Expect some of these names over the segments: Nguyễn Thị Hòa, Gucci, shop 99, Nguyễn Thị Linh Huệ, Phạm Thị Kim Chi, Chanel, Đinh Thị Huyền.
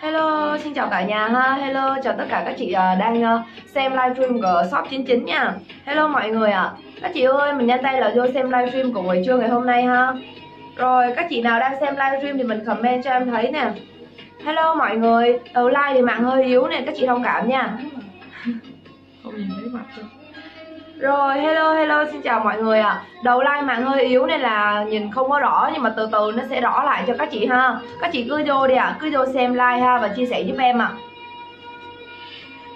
Hello, xin chào cả nhà ha. Hello, chào tất cả các chị đang xem livestream của shop 99 nha. Hello mọi người ạ. Các chị ơi, mình nhanh tay là vô xem livestream của buổi trưa ngày hôm nay ha. Rồi, các chị nào đang xem livestream thì mình comment cho em thấy nè. Hello mọi người, đầu like thì mạng hơi yếu nè, các chị thông cảm nha. Không nhìn thấy mặt chưa. Rồi, hello, hello, xin chào mọi người ạ. Đầu like mạng hơi yếu nên là nhìn không có rõ, nhưng mà từ từ nó sẽ rõ lại cho các chị ha. Các chị cứ vô đi ạ, cứ vô xem like ha và chia sẻ giúp em ạ.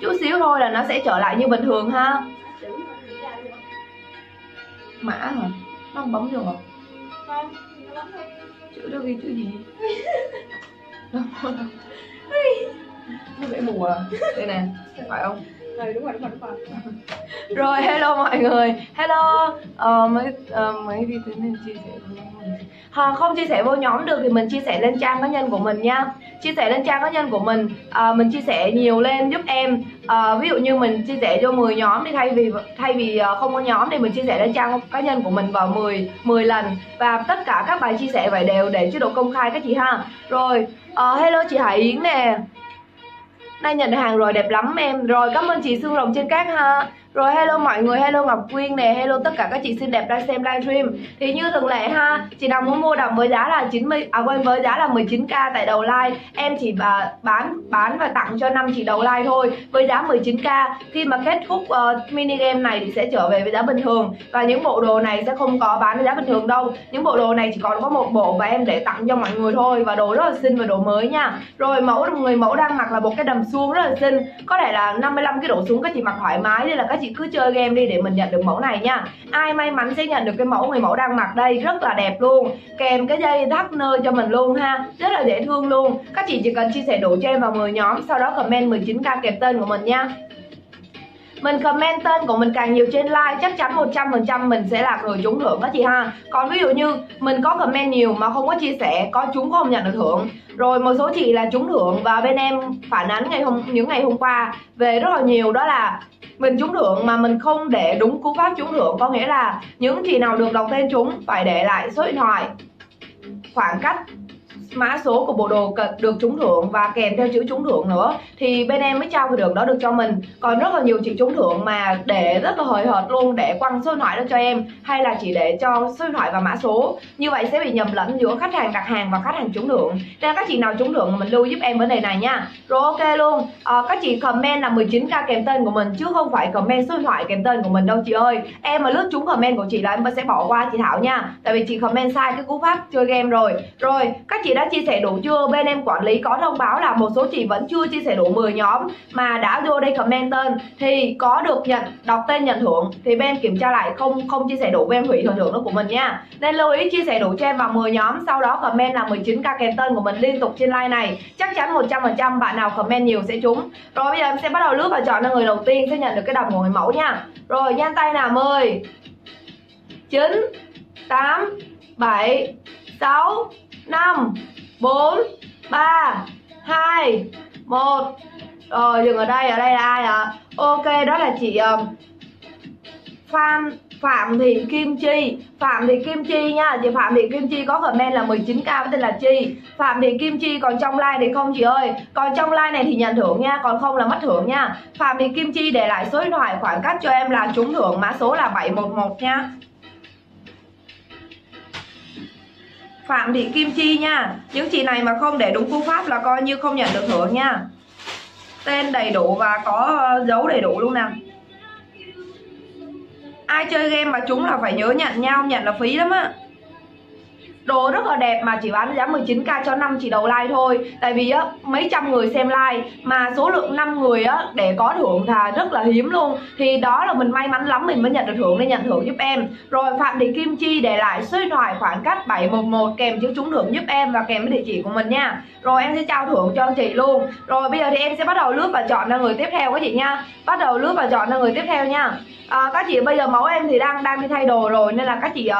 Chút xíu thôi là nó sẽ trở lại như bình thường ha. Mã hả? Nó không bấm vô hả? Không, nó bấm thôi. Chữ đó ghi chữ gì? Nó vẽ mù à? Đây nè, phải không? Ừ, đúng rồi. Rồi, hello mọi người. Hello. Mấy ghi tính nên chia sẻ vô nhóm. Không chia sẻ vô nhóm được thì mình chia sẻ lên trang cá nhân của mình nha. Chia sẻ lên trang cá nhân của mình chia sẻ nhiều lên giúp em. Ví dụ như mình chia sẻ vô 10 nhóm thì thay vì không có nhóm thì mình chia sẻ lên trang cá nhân của mình vào 10 lần. Và tất cả các bài chia sẻ vậy đều để chế độ công khai các chị ha. Rồi, hello chị Hải Yến nè. Nay nhận hàng rồi đẹp lắm em. Rồi cảm ơn chị Sương Rồng trên cát ha. Rồi hello mọi người, hello Ngọc Quyên nè, hello tất cả các chị xinh đẹp đang xem livestream. Thì như thường lệ ha, chị Đồng muốn mua đầm với giá là 19k tại đầu like. Em chỉ bán và tặng cho 5 chị đầu like thôi với giá 19k. Khi mà kết thúc mini game này thì sẽ trở về với giá bình thường. Và những bộ đồ này sẽ không có bán với giá bình thường đâu. Những bộ đồ này chỉ còn có một bộ và em để tặng cho mọi người thôi. Và đồ rất là xinh và đồ mới nha. Rồi người mẫu đang mặc là một cái đầm suông rất là xinh. Có thể là 55 cái đổ xuống các chị mặc thoải mái, nên là các chị cứ chơi game đi để mình nhận được mẫu này nha. Ai may mắn sẽ nhận được cái mẫu người mẫu đang mặc đây, rất là đẹp luôn, kèm cái dây thắt nơ cho mình luôn ha, rất là dễ thương luôn. Các chị chỉ cần chia sẻ đủ cho em vào 10 nhóm, sau đó comment 19k kèm tên của mình nha. Mình comment tên của mình càng nhiều trên like, chắc chắn 100% mình sẽ là người trúng thưởng các chị ha. Còn ví dụ như mình có comment nhiều mà không có chia sẻ, có trúng có không nhận được thưởng. Rồi một số chị là trúng thưởng và bên em phản ánh những ngày hôm qua về rất là nhiều, đó là mình trúng thưởng mà mình không để đúng cú pháp trúng thưởng. Có nghĩa là những chị nào được đọc tên trúng phải để lại số điện thoại, khoảng cách, mã số của bộ đồ được trúng thưởng và kèm theo chữ trúng thưởng nữa, thì bên em mới trao cái đường đó được cho mình. Còn rất là nhiều chị trúng thưởng mà để rất là hời hợt luôn, để quăng số điện thoại đó cho em, hay là chỉ để cho số điện thoại và mã số, như vậy sẽ bị nhầm lẫn giữa khách hàng đặt hàng và khách hàng trúng thưởng. Nên các chị nào trúng thưởng mình lưu giúp em vấn đề này nha. Rồi ok luôn. Các chị comment là 19k kèm tên của mình chứ không phải comment số điện thoại kèm tên của mình đâu chị ơi. Em mà lướt trúng comment của chị là em sẽ bỏ qua chị Thảo nha, tại vì chị comment sai cái cú pháp chơi game rồi. Rồi các chị đã chia sẻ đủ chưa? Bên em quản lý có thông báo là một số chị vẫn chưa chia sẻ đủ 10 nhóm mà đã vô đây comment tên thì có được đọc tên nhận thưởng, thì bên em kiểm tra lại không chia sẻ đủ, bên em hủy phần thưởng đó của mình nha. Nên lưu ý chia sẻ đủ cho em vào 10 nhóm, sau đó comment là 19k kèm tên của mình liên tục trên like này, chắc chắn 100% bạn nào comment nhiều sẽ trúng. Rồi bây giờ em sẽ bắt đầu lướt và chọn ra người đầu tiên sẽ nhận được cái đầm của người mẫu nha. Rồi nhanh tay nào. 10 9 8 7 6 5 4 3 2 1. Rồi dừng ở đây. Ở đây là ai ạ? Ok, đó là chị Phạm Thị Kim Chi nha. Chị Phạm Thị Kim Chi có comment là 19k với tên là Chi. Phạm Thị Kim Chi còn trong like thì không chị ơi. Còn trong like này thì nhận thưởng nha, còn không là mất thưởng nha. Phạm Thị Kim Chi để lại số điện thoại, khoảng cách cho em là trúng thưởng, mã số là 711 nha. Phạm Thị Kim Chi nha. Những chị này mà không để đúng cú pháp là coi như không nhận được thưởng nha. Tên đầy đủ và có dấu đầy đủ luôn nè. Ai chơi game mà trúng là phải nhớ nhận nhau, nhận là phí lắm á. Đồ rất là đẹp mà chỉ bán giá 19k cho 5 chị đầu like thôi. Tại vì á, mấy trăm người xem like mà số lượng 5 người á, để có thưởng là rất là hiếm luôn. Thì đó là mình may mắn lắm mình mới nhận được thưởng, nên nhận thưởng giúp em. Rồi Phạm Thị Kim Chi để lại số điện thoại, khoảng cách 711 kèm chữ trúng thưởng giúp em và kèm với địa chỉ của mình nha. Rồi em sẽ trao thưởng cho chị luôn. Rồi bây giờ thì em sẽ bắt đầu lướt và chọn ra người tiếp theo các chị nha. Bắt đầu lướt và chọn ra người tiếp theo nha. Các chị bây giờ mẫu em thì đang đi thay đồ rồi, nên là các chị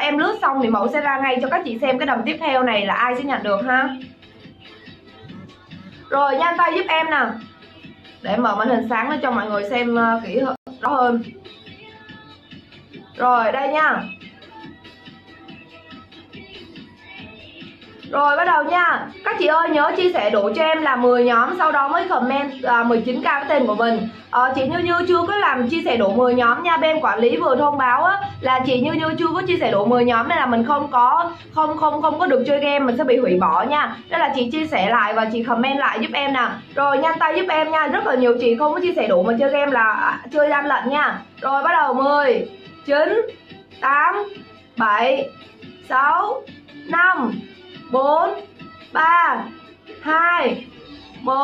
em lướt xong thì mẫu sẽ ra ngay cho các chị xem cái đầm tiếp theo này là ai sẽ nhận được ha. Rồi nhanh tay giúp em nè, để mở màn hình sáng lên cho mọi người xem kỹ rõ hơn. Rồi đây nha. Rồi bắt đầu nha. Các chị ơi nhớ chia sẻ đủ cho em là 10 nhóm, sau đó mới comment 19k cái tên của mình. Chị Như Như chưa có làm chia sẻ đủ 10 nhóm nha. Bên quản lý vừa thông báo á, là chị Như Như chưa có chia sẻ đủ 10 nhóm nên là mình không có được chơi game, mình sẽ bị hủy bỏ nha. Nên là chị chia sẻ lại và chị comment lại giúp em nè. Rồi nhanh tay giúp em nha. Rất là nhiều chị không có chia sẻ đủ mà chơi game là chơi gian lận nha. Rồi bắt đầu 10 9 8 7 6 5 4 3 2 1.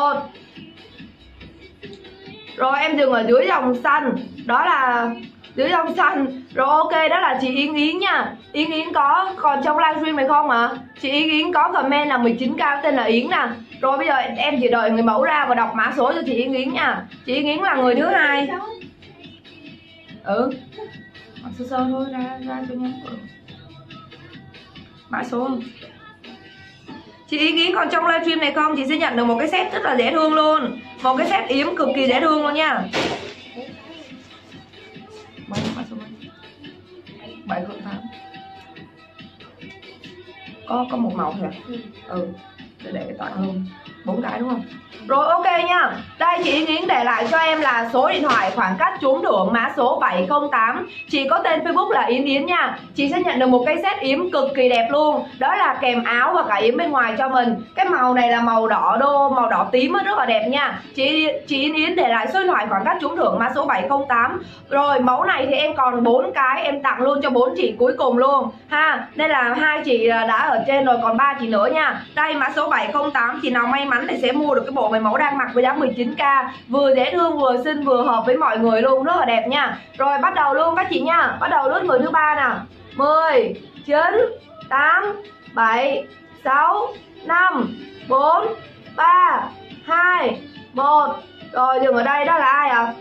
Rồi em dừng ở dưới dòng xanh. Đó là dưới dòng xanh. Rồi ok, đó là chị Yến Yến nha. Yến Yến có còn trong livestream này không ạ? Chị Yến Yến có comment là 19k tên là Yến nè. Rồi bây giờ em chỉ đợi người mẫu ra và đọc mã số cho chị Yến Yến nha. Chị Yến Yến là người thứ hai. Sơ sơ thôi, ra cho nhau. Mã số. Chị Yến Yến còn trong livestream này không? Chị sẽ nhận được một cái set rất là dễ thương luôn. Một cái set yếm cực kỳ dễ thương luôn nha. 7 cộng 8. Có một màu thôi à? Ừ. Để toàn luôn 4 cái đúng không? Rồi ok nha. Đây chị Yến để lại cho em là số điện thoại, khoảng cách trúng thưởng, mã số 708. Chị có tên Facebook là Yến Yến nha. Chị sẽ nhận được một cái set yếm cực kỳ đẹp luôn. Đó là kèm áo và cả yếm bên ngoài cho mình. Cái màu này là màu đỏ đô, màu đỏ tím rất là đẹp nha. Chị Yến Yến để lại số điện thoại, khoảng cách trúng thưởng, mã số 708. Rồi mẫu này thì em còn 4 cái, em tặng luôn cho 4 chị cuối cùng luôn ha. Nên là 2 chị đã ở trên rồi, còn 3 chị nữa nha. Đây mã số 708, chị nào may mắn thì sẽ mua được cái bộ váy mẫu đang mặc với giá 19k, vừa dễ thương vừa xinh vừa hợp với mọi người luôn, rất là đẹp nha. Rồi bắt đầu luôn các chị nha. Bắt đầu lướt người thứ ba nè. 10 9 8 7 6 5 4 3 2 1. Rồi dừng ở đây. Đó là ai ạ?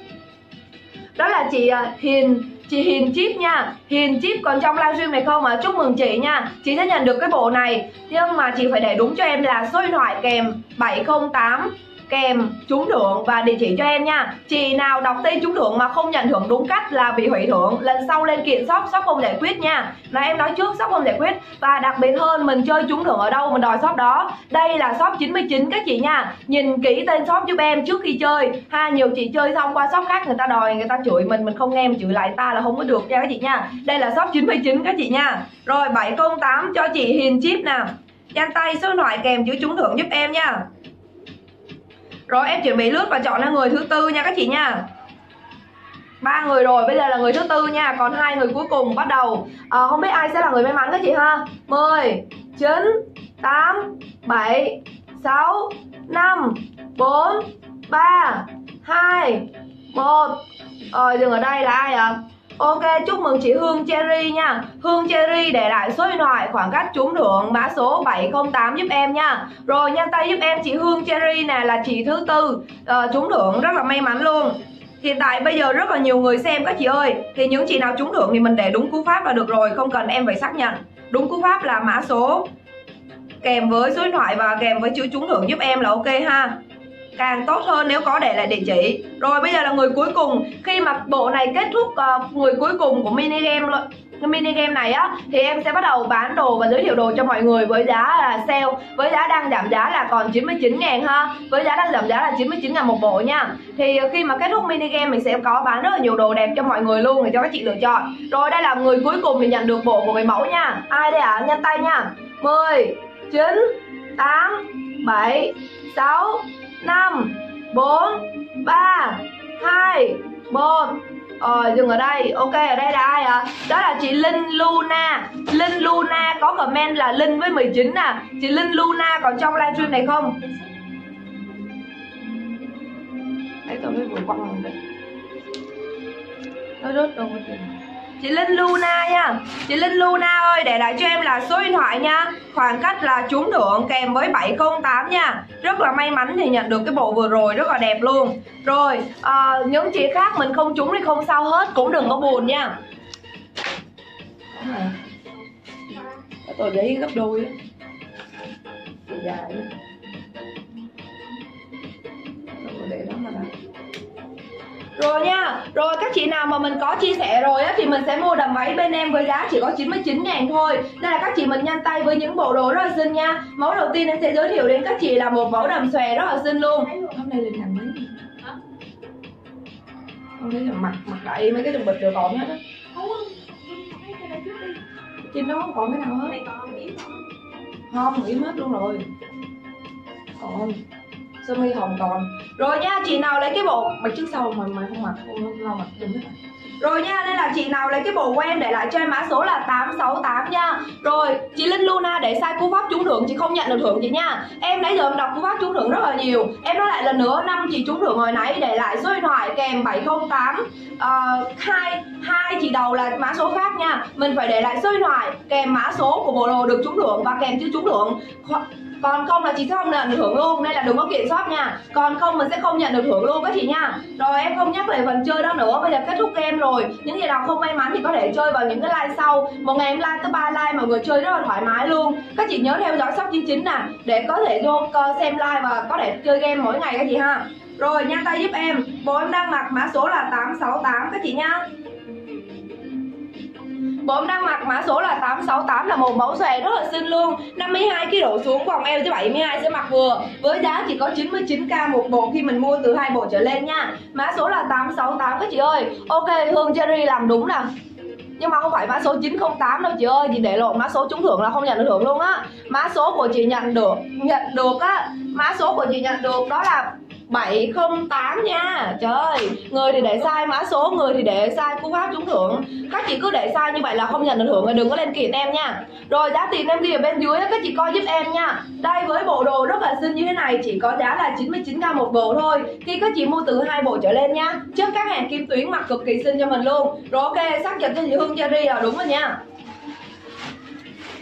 Đó là chị Hiền. Chị Hiền Chip nha. Hiền Chip còn trong livestream này không ạ? Chúc mừng chị nha. Chị sẽ nhận được cái bộ này. Nhưng mà chị phải để đúng cho em là số điện thoại kèm 708, kèm trúng thưởng và địa chỉ cho em nha. Chị nào đọc tên trúng thưởng mà không nhận thưởng đúng cách là bị hủy thưởng. Lần sau lên kiện shop, shop không giải quyết nha. Là em nói trước, shop không giải quyết. Và đặc biệt hơn, mình chơi trúng thưởng ở đâu mình đòi shop đó. Đây là shop 99 các chị nha. Nhìn kỹ tên shop giúp em trước khi chơi ha. Nhiều chị chơi xong qua shop khác người ta đòi, người ta chửi mình không nghe, mình chửi lại ta là không có được nha các chị nha. Đây là shop 99 các chị nha. Rồi 708 cho chị Hiền Chip nè. Nhanh tay số điện thoại kèm chữ trúng thưởng giúp em nha. Rồi em chuẩn bị lướt và chọn ra người thứ tư nha các chị nha. 3 người rồi, bây giờ là người thứ tư nha, còn 2 người cuối cùng. Bắt đầu không biết ai sẽ là người may mắn các chị ha. 10 9 8 7 6 5 4 3 2 1. Rồi dừng ở đây là ai ạ? Ok, chúc mừng chị Hương Cherry nha. Hương Cherry để lại số điện thoại, khoảng cách trúng thưởng, mã số 708 giúp em nha. Rồi nhanh tay giúp em, chị Hương Cherry nè là chị thứ tư trúng thưởng, rất là may mắn luôn. Hiện tại bây giờ rất là nhiều người xem các chị ơi. Thì những chị nào trúng thưởng thì mình để đúng cú pháp là được rồi, không cần em phải xác nhận. Đúng cú pháp là mã số kèm với số điện thoại và kèm với chữ trúng thưởng giúp em là ok ha. Càng tốt hơn nếu có để lại địa chỉ. Rồi bây giờ là người cuối cùng. Khi mà bộ này kết thúc người cuối cùng của mini game này á, thì em sẽ bắt đầu bán đồ và giới thiệu đồ cho mọi người với giá là sale, với giá đang giảm giá là còn 99.000 ha. Với giá đang giảm giá là 99.000 một bộ nha. Thì khi mà kết thúc mini game mình sẽ có bán rất là nhiều đồ đẹp cho mọi người luôn để cho các chị lựa chọn. Rồi đây là người cuối cùng thì nhận được bộ của người mẫu nha. Ai đây ạ? Nhanh tay nha. 10 9 8 7 6 5 4 3 2 1. Dừng ở đây. Ok, ở đây là ai ạ? Đó là chị Linh Luna. Linh Luna có comment là Linh với 19 nè. Chị Linh Luna còn trong livestream này không? Đấy, tôi mới vừa quăng đấy. Nó rớt đâu rồi. Chị Linh Luna nha. Chị Linh Luna ơi, để lại cho em là số điện thoại nha, khoảng cách là trúng thưởng kèm với 708 nha. Rất là may mắn thì nhận được cái bộ vừa rồi, rất là đẹp luôn. Rồi những chị khác mình không trúng thì không sao hết, cũng đừng có buồn nha. Tôi để gấp đôi. Rồi nha, rồi các chị nào mà mình có chia sẻ rồi á thì mình sẽ mua đầm váy bên em với giá chỉ có 99.000 thôi. Nên là các chị mình nhanh tay với những bộ đồ rất là xinh nha. Mẫu đầu tiên em sẽ giới thiệu đến các chị là một mẫu đầm xòe rất là xinh luôn. Hôm nay lên làm mấy gì? Hôm nay mặc lại mấy cái đầm bịch rồi còn hết á. Trên đó không còn cái nào hết. Không, yếm hết luôn rồi. Còn sơ mi hồng còn. Rồi nha, chị nào lấy cái bộ mặt trước sau mà không mặc lo mặc đừng hết. Rồi nha, nên là chị nào lấy cái bộ của em để lại cho em mã số là 868 nha. Rồi, chị Linh Luna để sai cú pháp trúng thưởng chị không nhận được thưởng chị nha. Em nãy giờ em đọc cú pháp trúng thưởng rất là nhiều. Em nói lại lần nữa, 5 chị trúng thưởng hồi nãy để lại số điện thoại kèm 708 hai chị đầu là mã số khác nha. Mình phải để lại số điện thoại kèm mã số của bộ đồ được trúng thưởng và kèm chữ trúng thưởng. Còn không là chị sẽ không nhận được thưởng luôn. Nên là đừng có kiện shop nha. Còn không mình sẽ không nhận được thưởng luôn các chị nha. Rồi em không nhắc lại phần chơi đó nữa. Bây giờ kết thúc game rồi. Những gì nào không may mắn thì có thể chơi vào những cái like sau. Một ngày em like tới 3 like mọi người chơi rất là thoải mái luôn. Các chị nhớ theo dõi shop 99 nè để có thể vô xem like và có thể chơi game mỗi ngày các chị ha. Rồi nhanh tay giúp em. Bộ em đang mặc mã số là 868 các chị nha. Bộ em đang mặc mã số là 868 là một mẫu xòe rất là xinh luôn, 52kg đổ xuống, vòng eo tới 72 sẽ mặc vừa. Với giá chỉ có 99k một bộ khi mình mua từ 2 bộ trở lên nha. Mã số là 868 các chị ơi. Ok, Hương Cherry làm đúng nè. Nhưng mà không phải mã số 908 đâu chị ơi, chị để lộn mã số trúng thưởng là không nhận được thưởng luôn á. Mã số của chị nhận được á, mã số của chị nhận được đó là 708 nha. Trời ơi, người thì để sai mã số, người thì để sai cú pháp trúng thưởng. Các chị cứ để sai như vậy là không nhận được thưởng, đừng có lên kiện em nha. Rồi giá tiền em ghi ở bên dưới các chị coi giúp em nha. Đây với bộ đồ rất là xinh như thế này chỉ có giá là 99k một bộ thôi khi các chị mua từ 2 bộ trở lên nha. Trước các hàng Kim Tuyến mặc cực kỳ xinh cho mình luôn. Rồi ok, xác nhận cho chị Hương Cherry là đúng rồi nha.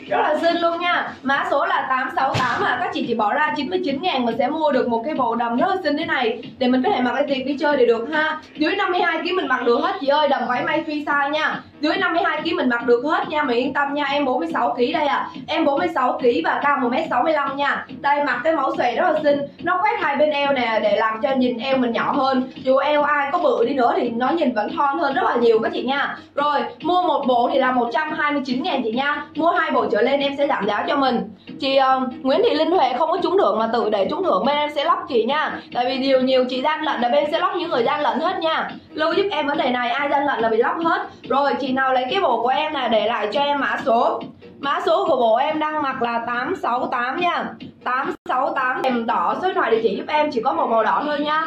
Rất là xinh luôn nha. Mã số là 868 mà các chị chỉ bỏ ra 99.000 mình sẽ mua được một cái bộ đầm rất là xinh thế này để mình có thể mặc đi chơi để được ha. Dưới 52kg mình mặc được hết chị ơi, đầm váy may free size nha. Dưới 52kg mình mặc được hết nha, mình yên tâm nha. Em 46kg đây à. Em 46kg và cao 1m65 nha. Đây mặc cái mẫu xòe rất là xinh, nó khoét hai bên eo nè để làm cho nhìn eo mình nhỏ hơn. Dù eo ai có bự đi nữa thì nó nhìn vẫn thon hơn rất là nhiều các chị nha. Rồi, mua một bộ thì là 129.000 chị nha. Mua 2 bộ trở lên em sẽ giảm giá cho mình. Chị Nguyễn Thị Linh Huệ không có trúng thưởng mà tự để trúng thưởng bên em sẽ lóc chị nha. Tại vì điều nhiều chị gian lận là bên sẽ lóc những người gian lận hết nha. Lưu giúp em vấn đề này, ai gian lận là bị lóc hết. Rồi chị nào lấy cái bộ của em là để lại cho em mã số. Mã số của bộ em đang mặc là 868 nha. 868 em đỏ số điện thoại địa chỉ giúp em chỉ có một màu đỏ thôi nha.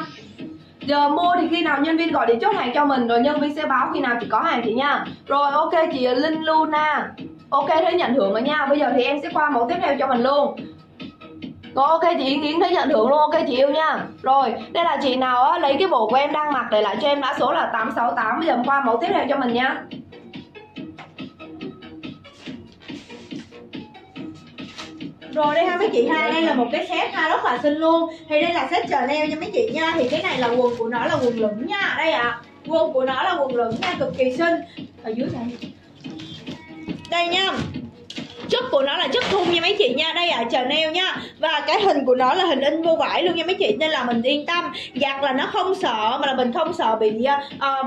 Giờ mua thì khi nào nhân viên gọi điện chốt hàng cho mình rồi nhân viên sẽ báo khi nào chị có hàng chị nha. Rồi ok chị Linh Luna. Ok thấy nhận thưởng rồi nha. Bây giờ thì em sẽ qua mẫu tiếp theo cho mình luôn. Rồi ok chị Yến Yến thấy nhận thưởng luôn. Ok chị yêu nha. Rồi đây là chị nào á, lấy cái bộ của em đang mặc để lại cho em mã số là 868. Bây giờ qua mẫu tiếp theo cho mình nha. Rồi đây ha mấy chị ha, đây là một cái set ha rất là xinh luôn. Thì đây là set Chanel nha mấy chị nha. Thì cái này là quần của nó là quần lửng nha. Đây ạ, à, quần của nó là quần lửng nha, cực kỳ xinh. Ở dưới này đây nha, chất của nó là chất thun nha mấy chị nha. Đây ạ, à, Chanel nha. Và cái hình của nó là hình in vô vải luôn nha mấy chị. Nên là mình yên tâm, giặt là nó không sợ. Mà là mình không sợ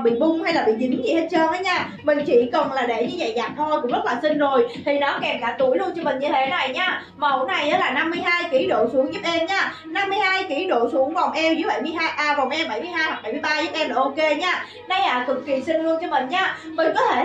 bị bung hay là bị dính gì hết trơn á nha. Mình chỉ cần là để như vậy giặt thôi cũng rất là xinh rồi. Thì nó kèm cả túi luôn cho mình như thế này nha. Mẫu này á là 52kg độ xuống giúp em nha. 52kg độ xuống, vòng eo dưới 72, vòng eo 72 hoặc 73 giúp em là ok nha. Đây ạ, à, cực kỳ xinh luôn cho mình nha. Mình có thể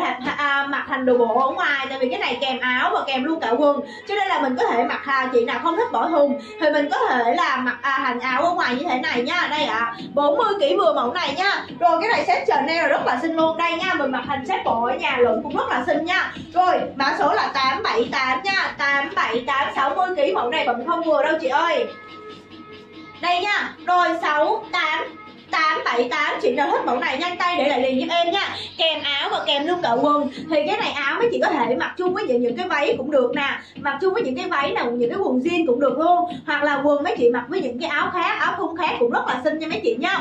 mặc thành đồ bộ ở ngoài. Tại vì cái này kèm áo và kèm luôn cả quần. Cho nên là mình có thể mặc, chị nào không thích bỏ thùng thì mình có thể là mặc hành áo ở ngoài như thế này nha. Đây ạ, 40kg vừa mẫu này nha. Rồi cái này set Chanel là rất là xinh luôn. Đây nha, mình mặc hành set bộ ở nhà luận cũng rất là xinh nha. Rồi mã số là 878 nha. 878 60kg mẫu này vẫn không vừa đâu chị ơi. Đây nha. Rồi 878 chị nào thích mẫu này nhanh tay để lại liền giúp em nha. Kèm áo và kèm luôn cả quần. Thì cái này áo mấy chị có thể mặc chung với những cái váy cũng được nè. Mặc chung với những cái váy nào, những cái quần jean cũng được luôn. Hoặc là quần mấy chị mặc với những cái áo khác, áo thun khác cũng rất là xinh nha mấy chị nha.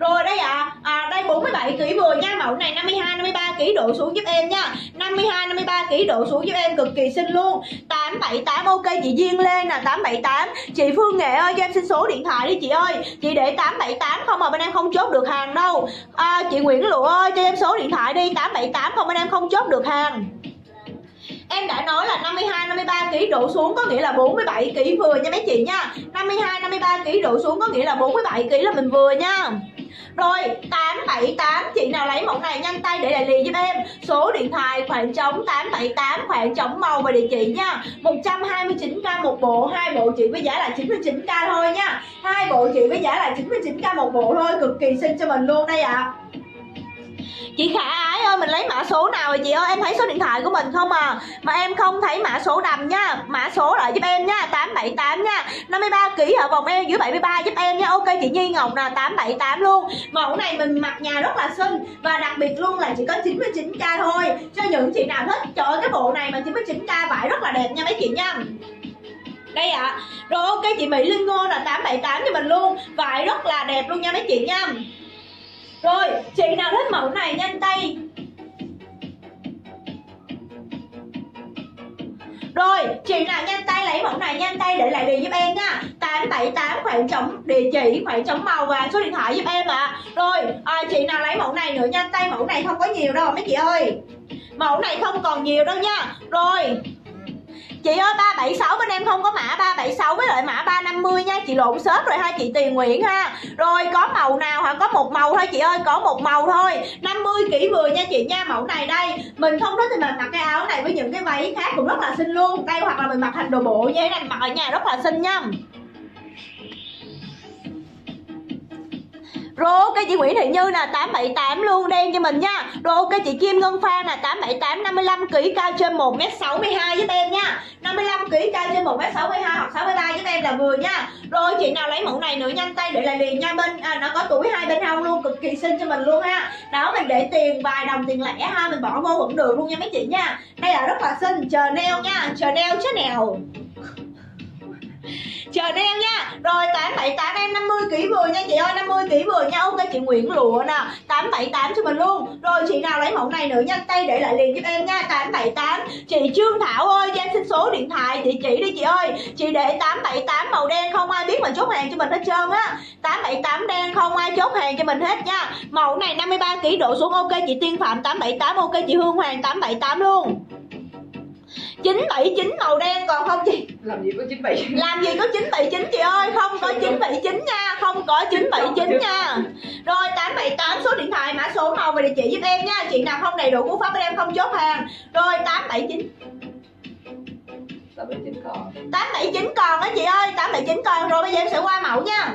Rồi đây ạ, đây 47kg vừa nha. Mẫu này 52, 53kg độ xuống giúp em nha. 52, 53 ký độ xuống giúp em cực kỳ xinh luôn. 878 ok chị Duyên Lê nè, 878. Chị Phương Nghệ ơi cho em xin số điện thoại đi chị ơi. Chị để 878 không mà bên em không chốt được hàng đâu. À, chị Nguyễn Lụa ơi cho em số điện thoại đi, 878 không bên em không chốt được hàng. Em đã nói là 52, 53 kg đổ xuống có nghĩa là 47 kg vừa nha mấy chị nha. 52, 53 kg đổ xuống có nghĩa là 47 kg là mình vừa nha. Rồi 878, chị nào lấy mẫu này nhanh tay để đại lý giúp em. Số điện thoại khoảng trống 878 khoảng trống màu và địa chỉ nha. 129k một bộ, hai bộ chị với giá là 99k thôi nha. Hai bộ chị với giá là 99k một bộ thôi, cực kỳ xinh cho mình luôn đây ạ. À, chị Khả Ái ơi mình lấy mã số nào rồi chị ơi, em thấy số điện thoại của mình không à, mà em không thấy mã số đầm nha, mã số lại giúp em nha. 878 nha, 53 kg ở vòng eo dưới 73 giúp em nha. Ok chị Nhi Ngọc nè, 878 luôn. Mẫu này mình mặc nhà rất là xinh và đặc biệt luôn là chỉ có 99k thôi cho những chị nào thích. Trời ơi cái bộ này mà 99k vải rất là đẹp nha mấy chị nha. Đây ạ. À, rồi ok chị Mỹ Linh Ngô là 878 cho mình luôn, vải rất là đẹp luôn nha mấy chị nha. Rồi, chị nào thích mẫu này nhanh tay. Rồi, chị nào nhanh tay lấy mẫu này nhanh tay để lại đi giúp em nha. 878 khoảng trống địa chỉ, khoảng trống màu và số điện thoại giúp em ạ. À. Rồi, chị nào lấy mẫu này nữa nhanh tay, mẫu này không có nhiều đâu mấy chị ơi. Mẫu này không còn nhiều đâu nha. Rồi, chị ơi 376 bên em không có mã 376 với lại mã 350 nha. Chị lộn xếp rồi ha chị Tiền Nguyễn ha. Rồi có màu nào hả? Có một màu thôi chị ơi, có một màu thôi. 50 kỹ vừa nha chị nha. Mẫu này đây, mình không thích thì mình mặc cái áo này với những cái váy khác cũng rất là xinh luôn. Đây hoặc là mình mặc thành đồ bộ như thế này, mặc ở nhà rất là xinh nha. Rồi ok chị Nguyễn Thị Như nè, 878 luôn đen cho mình nha. Rồi ok chị Kim Ngân Phan nè, 878 55kg cao trên 1m62 giúp em nha. 55kg cao trên 1m62 hoặc 63 giúp em là vừa nha. Rồi chị nào lấy mẫu này nữa nhanh tay để lại liền nha. Bên nó có túi hai bên hông luôn, cực kỳ xinh cho mình luôn ha. Đó mình để tiền vài đồng tiền lẻ ha, mình bỏ vô vẫn được luôn nha mấy chị nha. Đây là rất là xinh, Chanel nha, Chanel Chanel. Chờ đeo nha. Rồi 878 em 50 kg vừa nha chị ơi, 50 kg vừa nha. Ok chị Nguyễn Lụa nè, 878 cho mình luôn. Rồi chị nào lấy mẫu này nữa nhanh tay để lại liền giúp em nha. 878. Chị Trương Thảo ơi cho em xin số điện thoại địa chỉ đi chị ơi. Chị để 878 màu đen không ai biết mà chốt hàng cho mình hết trơn á. 878 đen không ai chốt hàng cho mình hết nha. Mẫu này 53 kg độ xuống. Ok chị Tiên Phạm 878, ok chị Hương Hoàng 878 luôn. 979 màu đen còn không chị? Làm gì có 979. Làm gì có 979 chị ơi, không có 979 nha, không có 979 nha. Rồi 878 số điện thoại, mã số màu và địa chỉ giúp em nha. Chị nào không đầy đủ cú pháp bên em không chốt hàng. Rồi 879. 879 còn. 879 còn á chị ơi, 879 còn. Rồi bây giờ em sẽ qua mẫu nha.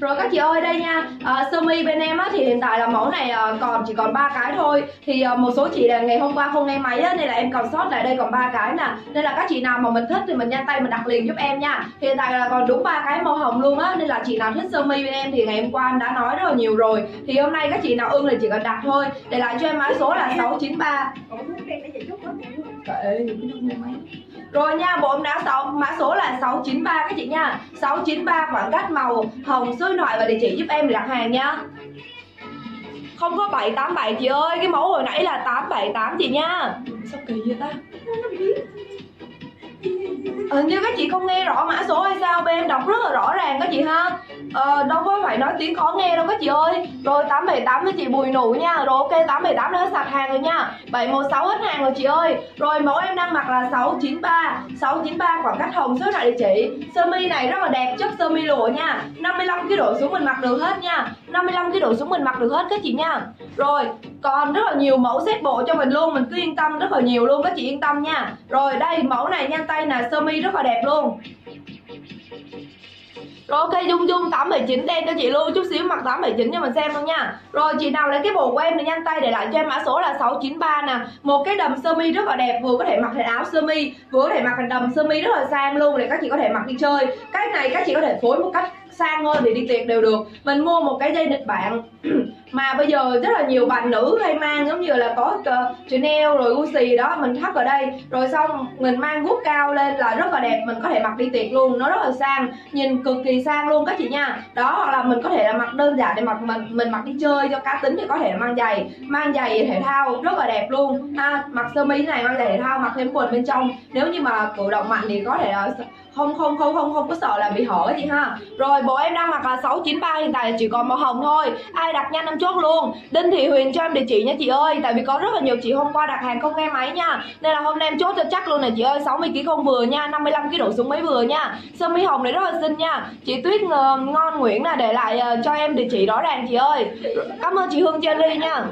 Rồi các chị ơi đây nha, sơ mi bên em á, thì hiện tại là mẫu này còn chỉ còn 3 cái thôi. Thì một số chị là ngày hôm qua không nghe máy á, nên là em còn sót lại đây còn 3 cái nè. Nên là các chị nào mà mình thích thì mình nhanh tay mình đặt liền giúp em nha. Hiện tại là còn đúng 3 cái màu hồng luôn á, nên là chị nào thích sơ mi bên em thì ngày hôm qua em đã nói rất là nhiều rồi. Thì hôm nay các chị nào ưng thì chỉ cần đặt thôi. Để lại cho em mã số là 693. Rồi nha, bộ em đã mã số là 693 các chị nha. 693 khoảng cách màu hồng, số điện thoại và địa chỉ giúp em đặt hàng nha. Không có 787 chị ơi, cái mẫu hồi nãy là 878 chị nha. Sao kỳ vậy ta? Như các chị không nghe rõ mã số hay sao, bên em đọc rất là rõ ràng các chị ha. Đâu có phải nói tiếng khó nghe đâu các chị ơi. Rồi 878 với chị Bùi Nụ nha. Rồi ok 878 đã sạc hàng rồi nha, 716 hết hàng rồi chị ơi. Rồi mẫu em đang mặc là 693 khoảng cách hồng, số lại địa chỉ. Sơ mi này rất là đẹp, chất sơ mi lụa nha, 55 cái độ xuống mình mặc được hết nha, 55 cái độ xuống mình mặc được hết các chị nha. Rồi còn rất là nhiều mẫu set bộ cho mình luôn, mình cứ yên tâm rất là nhiều luôn các chị yên tâm nha. Rồi đây mẫu này nhanh tay nè, sơ mi rất là đẹp luôn. Rồi ok Dung Dung 879 đen cho chị luôn, chút xíu mặc 879 cho mình xem luôn nha. Rồi chị nào lấy cái bộ của em thì nhanh tay để lại cho em mã số là 693 nè. Một cái đầm sơ mi rất là đẹp, vừa có thể mặc thành áo sơ mi, vừa có thể mặc thành đầm sơ mi rất là sang luôn để các chị có thể mặc đi chơi. Cái này các chị có thể phối một cách sang hơn để đi tiệc đều được. Mình mua một cái dây nịt bạn Mà bây giờ rất là nhiều bạn nữ hay mang, giống như là có Chanel rồi Gucci đó, mình thắt ở đây rồi xong mình mang guốc cao lên là rất là đẹp, mình có thể mặc đi tiệc luôn, nó rất là sang, nhìn cực kỳ sang luôn các chị nha. Đó, hoặc là mình có thể là mặc đơn giản để mặc mình mặc đi chơi cho cá tính, thì có thể là mang giày thể thao rất là đẹp luôn ha. Mặc sơ mi này, mang giày thể thao, mặc thêm quần bên trong, nếu như mà cử động mạnh thì có thể là không có sợ là bị hở gì ha. Rồi bộ em đang mặc là 693, hiện tại chỉ còn màu hồng thôi, ai đặt nhanh em chốt luôn. Đinh Thị Huyền cho em địa chỉ nha chị ơi, tại vì có rất là nhiều chị hôm qua đặt hàng không nghe máy nha, nên là hôm nay em chốt cho chắc luôn nè chị ơi. 60kg không vừa nha, 55kg đổ xuống mới vừa nha. Sơ mi hồng này rất là xinh nha. Chị Tuyết Ngon Nguyễn là để lại cho em địa chỉ rõ ràng chị ơi. Cảm ơn chị Hương Cherry nha.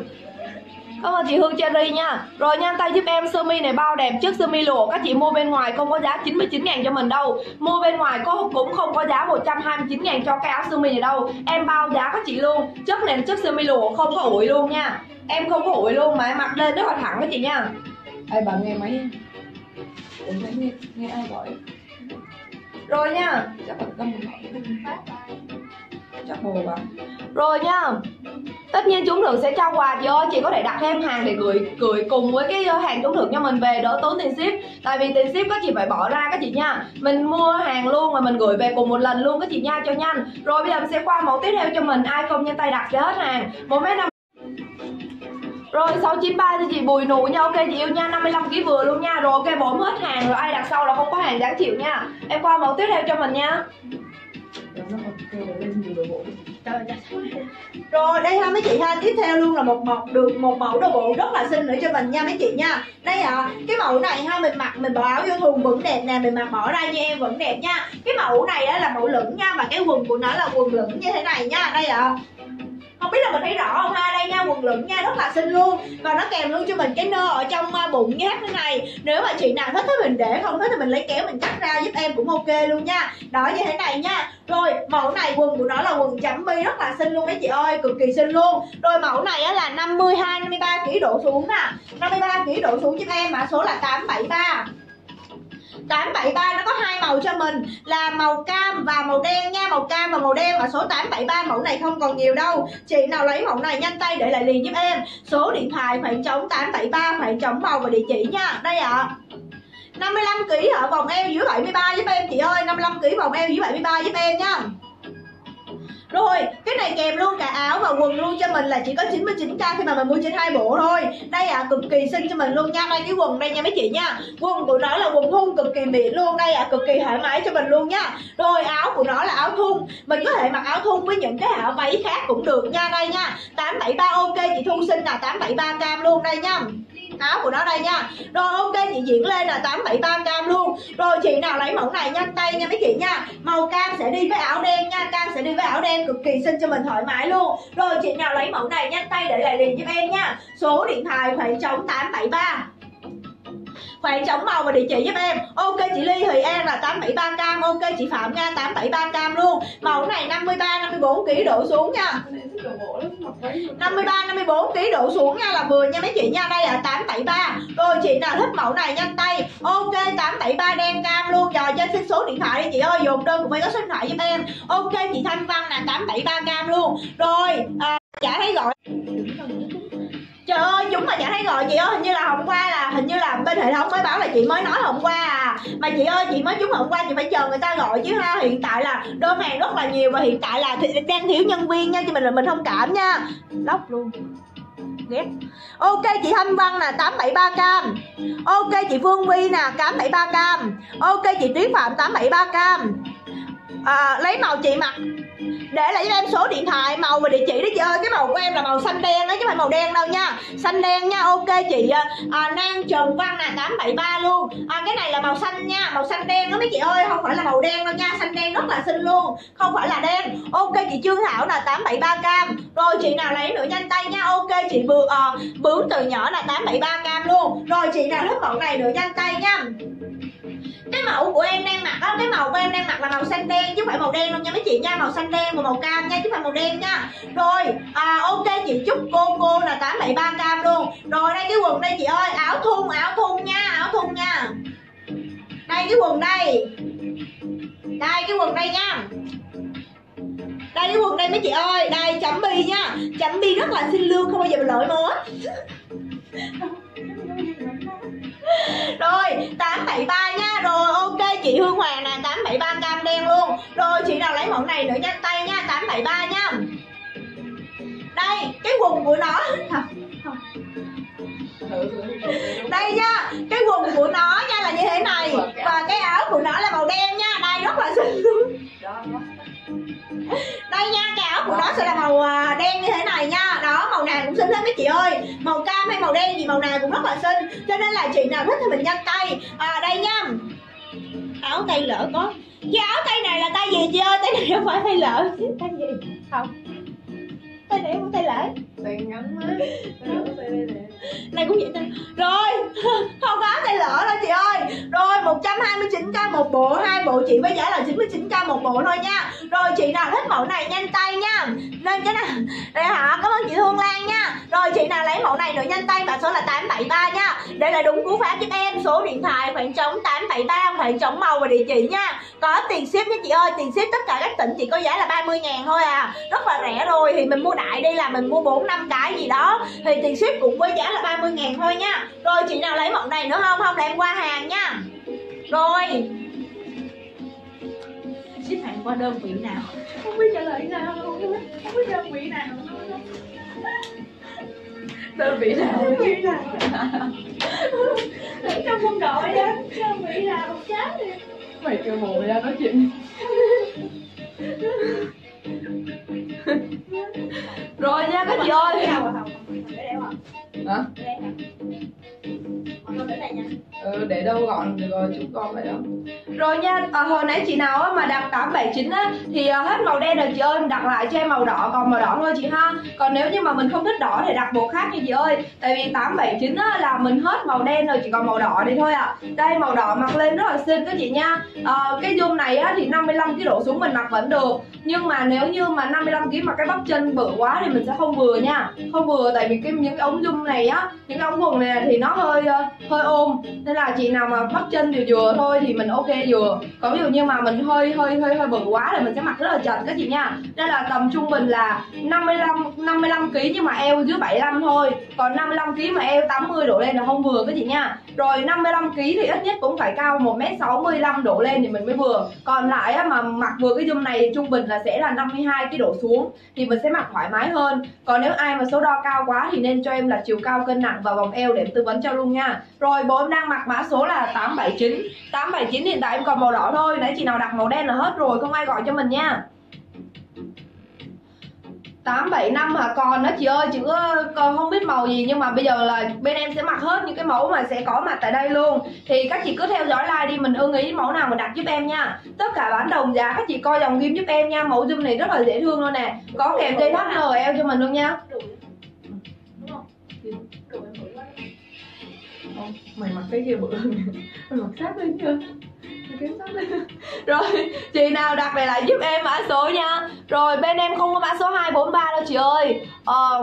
Cảm ơn chị Hương Cherry nha. Rồi nhanh tay giúp em, sơ mi này bao đẹp, trước sơ mi lụa. Các chị mua bên ngoài không có giá 99.000 cho mình đâu, mua bên ngoài cũng không có giá 129.000 cho cái áo sơ mi này đâu. Em bao giá các chị luôn. Chất này là chất sơ mi lụa, không có ủi luôn nha. Em không có ủi luôn mà em mặc lên rất là thẳng các chị nha. Ê bà nghe máy. Ủa nghe ai gọi. Rồi nha. Chắc là tâm mình phát. Chắc bồ bà. Rồi nha. Tất nhiên trúng thưởng sẽ trao quà chị ơi, chị có thể đặt thêm hàng để gửi cùng với cái hàng trúng thưởng cho mình về, đỡ tốn tiền ship. Tại vì tiền ship các chị phải bỏ ra các chị nha. Mình mua hàng luôn mà mình gửi về cùng một lần luôn các chị nha, cho nhanh. Rồi bây giờ mình sẽ qua mẫu tiếp theo cho mình, ai không nhanh tay đặt sẽ hết hàng. 1m50. Rồi 693 cho chị Bùi Nụ nha, ok chị yêu nha, 55kg vừa luôn nha. Rồi ok bốn hết hàng rồi, ai đặt sau là không có hàng đáng chịu nha. Em qua mẫu tiếp theo cho mình nha. Rồi đây ha mấy chị ha, tiếp theo luôn là một mẫu đồ bộ rất là xinh nữa cho mình nha mấy chị nha. Đây ạ, cái mẫu này ha, mình mặc mình bỏ áo vô thùng vẫn đẹp nè, mình mặc bỏ ra như em vẫn đẹp nha. Cái mẫu này á là mẫu lửng nha, và cái quần của nó là quần lửng như thế này nha. Đây ạ. Không biết là mình thấy rõ không ha, đây nha, quần lửng nha, rất là xinh luôn. Và nó kèm luôn cho mình cái nơ ở trong bụng như thế này. Nếu mà chị nào thích thì mình để, không thích thì mình lấy kéo mình cắt ra giúp em cũng ok luôn nha. Đó như thế này nha. Rồi mẫu này quần của nó là quần chấm bi, rất là xinh luôn mấy chị ơi, cực kỳ xinh luôn. Rồi mẫu này á là 52, 53kg đổ xuống nè, 53kg đổ xuống giúp em, mã số là 873. 873 nó có hai màu cho mình là màu cam và màu đen nha, màu cam và màu đen ở số 873. Mẫu này không còn nhiều đâu, chị nào lấy mẫu này nhanh tay để lại liền giúp em số điện thoại khoảng trống 873 khoảng trống màu và địa chỉ nha. Đây ạ. 55kg ở vòng eo dưới 73 giúp em chị ơi, 55kg vòng eo dưới 73 giúp em nha. Rồi, cái này kèm luôn cả áo và quần luôn cho mình là chỉ có 99k khi mà mình mua trên 2 bộ thôi. Đây ạ, cực kỳ xinh cho mình luôn nha. Đây cái quần đây nha mấy chị nha. Quần của nó là quần thun cực kỳ mịn luôn. Đây ạ, cực kỳ thoải mái cho mình luôn nha. Rồi áo của nó là áo thun, mình có thể mặc áo thun với những cái áo váy khác cũng được nha. Đây nha, 873 ok chị Thu xinh là 873 cam luôn đây nha. Áo của nó đây nha. Rồi ok chị Diễn lên là 873 cam luôn. Rồi chị nào lấy mẫu này nhanh tay nha mấy chị nha. Màu cam sẽ đi với áo đen nha, cam sẽ đi với áo đen, cực kỳ xinh cho mình thoải mái luôn. Rồi chị nào lấy mẫu này nhanh tay để lại liền giúp em nha. Số điện thoại khoảng trống 873. Khoảng trống màu và địa chỉ giúp em. Ok chị Ly Thùy An là 873 cam, ok chị Phạm Nga 873 cam luôn. Mẫu này 53 54kg đổ xuống nha. 53 54kg đổ xuống nha là vừa nha mấy chị nha. Đây là 873. Rồi chị nào thích mẫu này nhanh tay. Ok 873 đen cam luôn. Rồi cho xin số điện thoại đi chị ơi, dồn đơn cũng phải có số điện thoại giúp em. Ok chị Thanh Văn là 873 cam luôn. Rồi chả thấy gọi. Trời ơi, chúng mà chả thấy gọi chị ơi, hình như là bên hệ thống mới báo là chị mới nói hôm qua à. Mà chị ơi, chị mới trúng hôm qua, chị phải chờ người ta gọi chứ ha. Hiện tại là đơn hàng rất là nhiều và hiện tại là đang thiếu nhân viên nha, cho mình là mình thông cảm nha. Lóc luôn. Ghét. Ok chị Thanh Văn nè 873 cam. Ok chị Phương Vy nè 873 cam. Ok chị Tuyết Phạm 873 cam. Lấy màu chị mặc để lại cho em số điện thoại màu và địa chỉ đó chị ơi. Cái màu của em là màu xanh đen đó chứ không phải màu đen đâu nha, xanh đen nha. Ok chị Nang Trần Văn là 873 luôn. Cái này là màu xanh nha, màu xanh đen đó mấy chị ơi, không phải là màu đen đâu nha, xanh đen rất là xinh luôn, không phải là đen. Ok chị Trương Thảo là 873 cam. Rồi chị nào lấy nữa nhanh tay nha. Ok chị vừa Bướm Từ Nhỏ là 873 cam luôn. Rồi chị nào thích mẫu này nữa nhanh tay nha. Cái mẫu của em đang mặc á, cái màu của em đang mặc là màu xanh đen chứ không phải màu đen đâu nha mấy chị nha, màu xanh đen và màu cam nha chứ không phải màu đen nha. Rồi ok chị Chúc cô là 873 cam luôn. Rồi đây cái quần đây chị ơi, áo thun nha, áo thun nha. Đây cái quần đây. Đây cái quần đây nha. Đây cái quần đây mấy chị ơi, đây chấm bi nha. Chánh Bi rất là xin lương, không bao giờ bị lỗi mớ. Rồi 873 nha. Rồi ok chị Hương Hoàng nè, 873 cam đen luôn. Rồi chị nào lấy mẫu này nữa nhanh tay nha, 873 nha. Đây cái quần của nó. Đây nha, cái quần của nó nha là như thế này, và cái áo của nó là màu đen nha. Đây rất là xinh luôn. Đây nha, cái áo của nó sẽ là màu đen như thế này nha. Đó, màu nào cũng xinh hết mấy chị ơi. Màu cam hay màu đen gì màu nào cũng rất là xinh. Cho nên là chị nào thích thì mình nhanh tay. Đây nha. Áo tay lỡ có. Cái áo tay này là tay gì chị ơi? Tay này không phải tay lỡ. Tay gì? Không. Tay này không tay lỡ. Tay ngắn á. Này cũng vậy ta. Rồi, không có áo tay lỡ đâu chị ơi. Rồi 129k một bộ, hai bộ chị với giá là 99k một bộ thôi nha. Rồi chị nào thích mẫu này nhanh tay nha. Nên cái nào đây hả? Cảm ơn chị Hương Lan nha. Rồi chị nào lấy mẫu này nữa nhanh tay và số là 873 nha. Để lại đúng cú pháp giúp em, số điện thoại khoảng trống 873 khoảng trống màu và địa chỉ nha. Có tiền ship nha chị ơi, tiền ship tất cả các tỉnh chỉ có giá là 30.000 thôi à. Rất là rẻ rồi, thì mình mua đại đi là mình mua 4-5 cái gì đó thì tiền ship cũng với giá là 30.000 thôi nha. Rồi chị nào lấy mẫu này nữa không? Không là em qua hàng nha. Rồi ship hàng qua đơn vị nào? Không biết trả lời nào luôn. Không biết đơn vị nào luôn. Đơn vị nào? Đơn vị nào? Trong quân đội đó. Đơn vị nào? Chết đi. Mày kêu mồm ra nói chuyện. Rồi nha các chị ơi. Hả? Để đâu gọn được rồi, chúng con phải đâu. Rồi nha, hồi nãy chị nào á, mà đặt 879 á, thì hết màu đen rồi chị ơi, đặt lại cho em màu đỏ, còn màu đỏ thôi chị ha. Còn nếu như mà mình không thích đỏ thì đặt bộ khác nha chị ơi. Tại vì 879 á, là mình hết màu đen rồi, chỉ còn màu đỏ đi thôi ạ. Đây màu đỏ mặc lên rất là xinh các chị nha. Cái zoom này á, thì 55kg đổ xuống mình mặc vẫn được. Nhưng mà nếu như mà 55kg mà cái bắp chân bự quá thì mình sẽ không vừa nha. Không vừa, tại vì những cái ống zoom này á, những cái ống quần này thì nó hơi ôm. Nên là chị nào mà bắp chân thì vừa thôi thì mình ok vừa. Còn ví dụ như mà mình hơi bự quá thì mình sẽ mặc rất là chật các chị nha. Nên là tầm trung bình là 55kg nhưng mà eo dưới 75 thôi. Còn 55kg mà eo 80 đổ lên là không vừa các chị nha. Rồi 55kg thì ít nhất cũng phải cao 1m65 đổ lên thì mình mới vừa. Còn lại á, mà mặc vừa cái zoom này trung bình là sẽ là 52kg đổ xuống thì mình sẽ mặc thoải mái hơn. Còn nếu ai mà số đo cao quá thì nên cho em là chiều cao cân nặng và vòng eo để em tư vấn cho luôn nha. Rồi bộ em đang mặc mã số là 879. 879 hiện tại em còn màu đỏ thôi. Nãy chị nào đặt màu đen là hết rồi, không ai gọi cho mình nha. 875 hả? Còn đó chị ơi, chị còn không biết màu gì, nhưng mà bây giờ là bên em sẽ mặc hết những cái mẫu mà sẽ có mặt tại đây luôn. Thì các chị cứ theo dõi like đi, mình ưng ý mẫu nào mình đặt giúp em nha. Tất cả bán đồng giá, các chị coi dòng ghim giúp em nha. Mẫu zoom này rất là dễ thương luôn nè. Có kèm dây thắt NL cho mình luôn nha. Mày mặc cái kia bự hơn. Mày mặc sát lên chưa? Rồi chị nào đặt về lại giúp em mã số nha. Rồi bên em không có mã số 243 đâu chị ơi.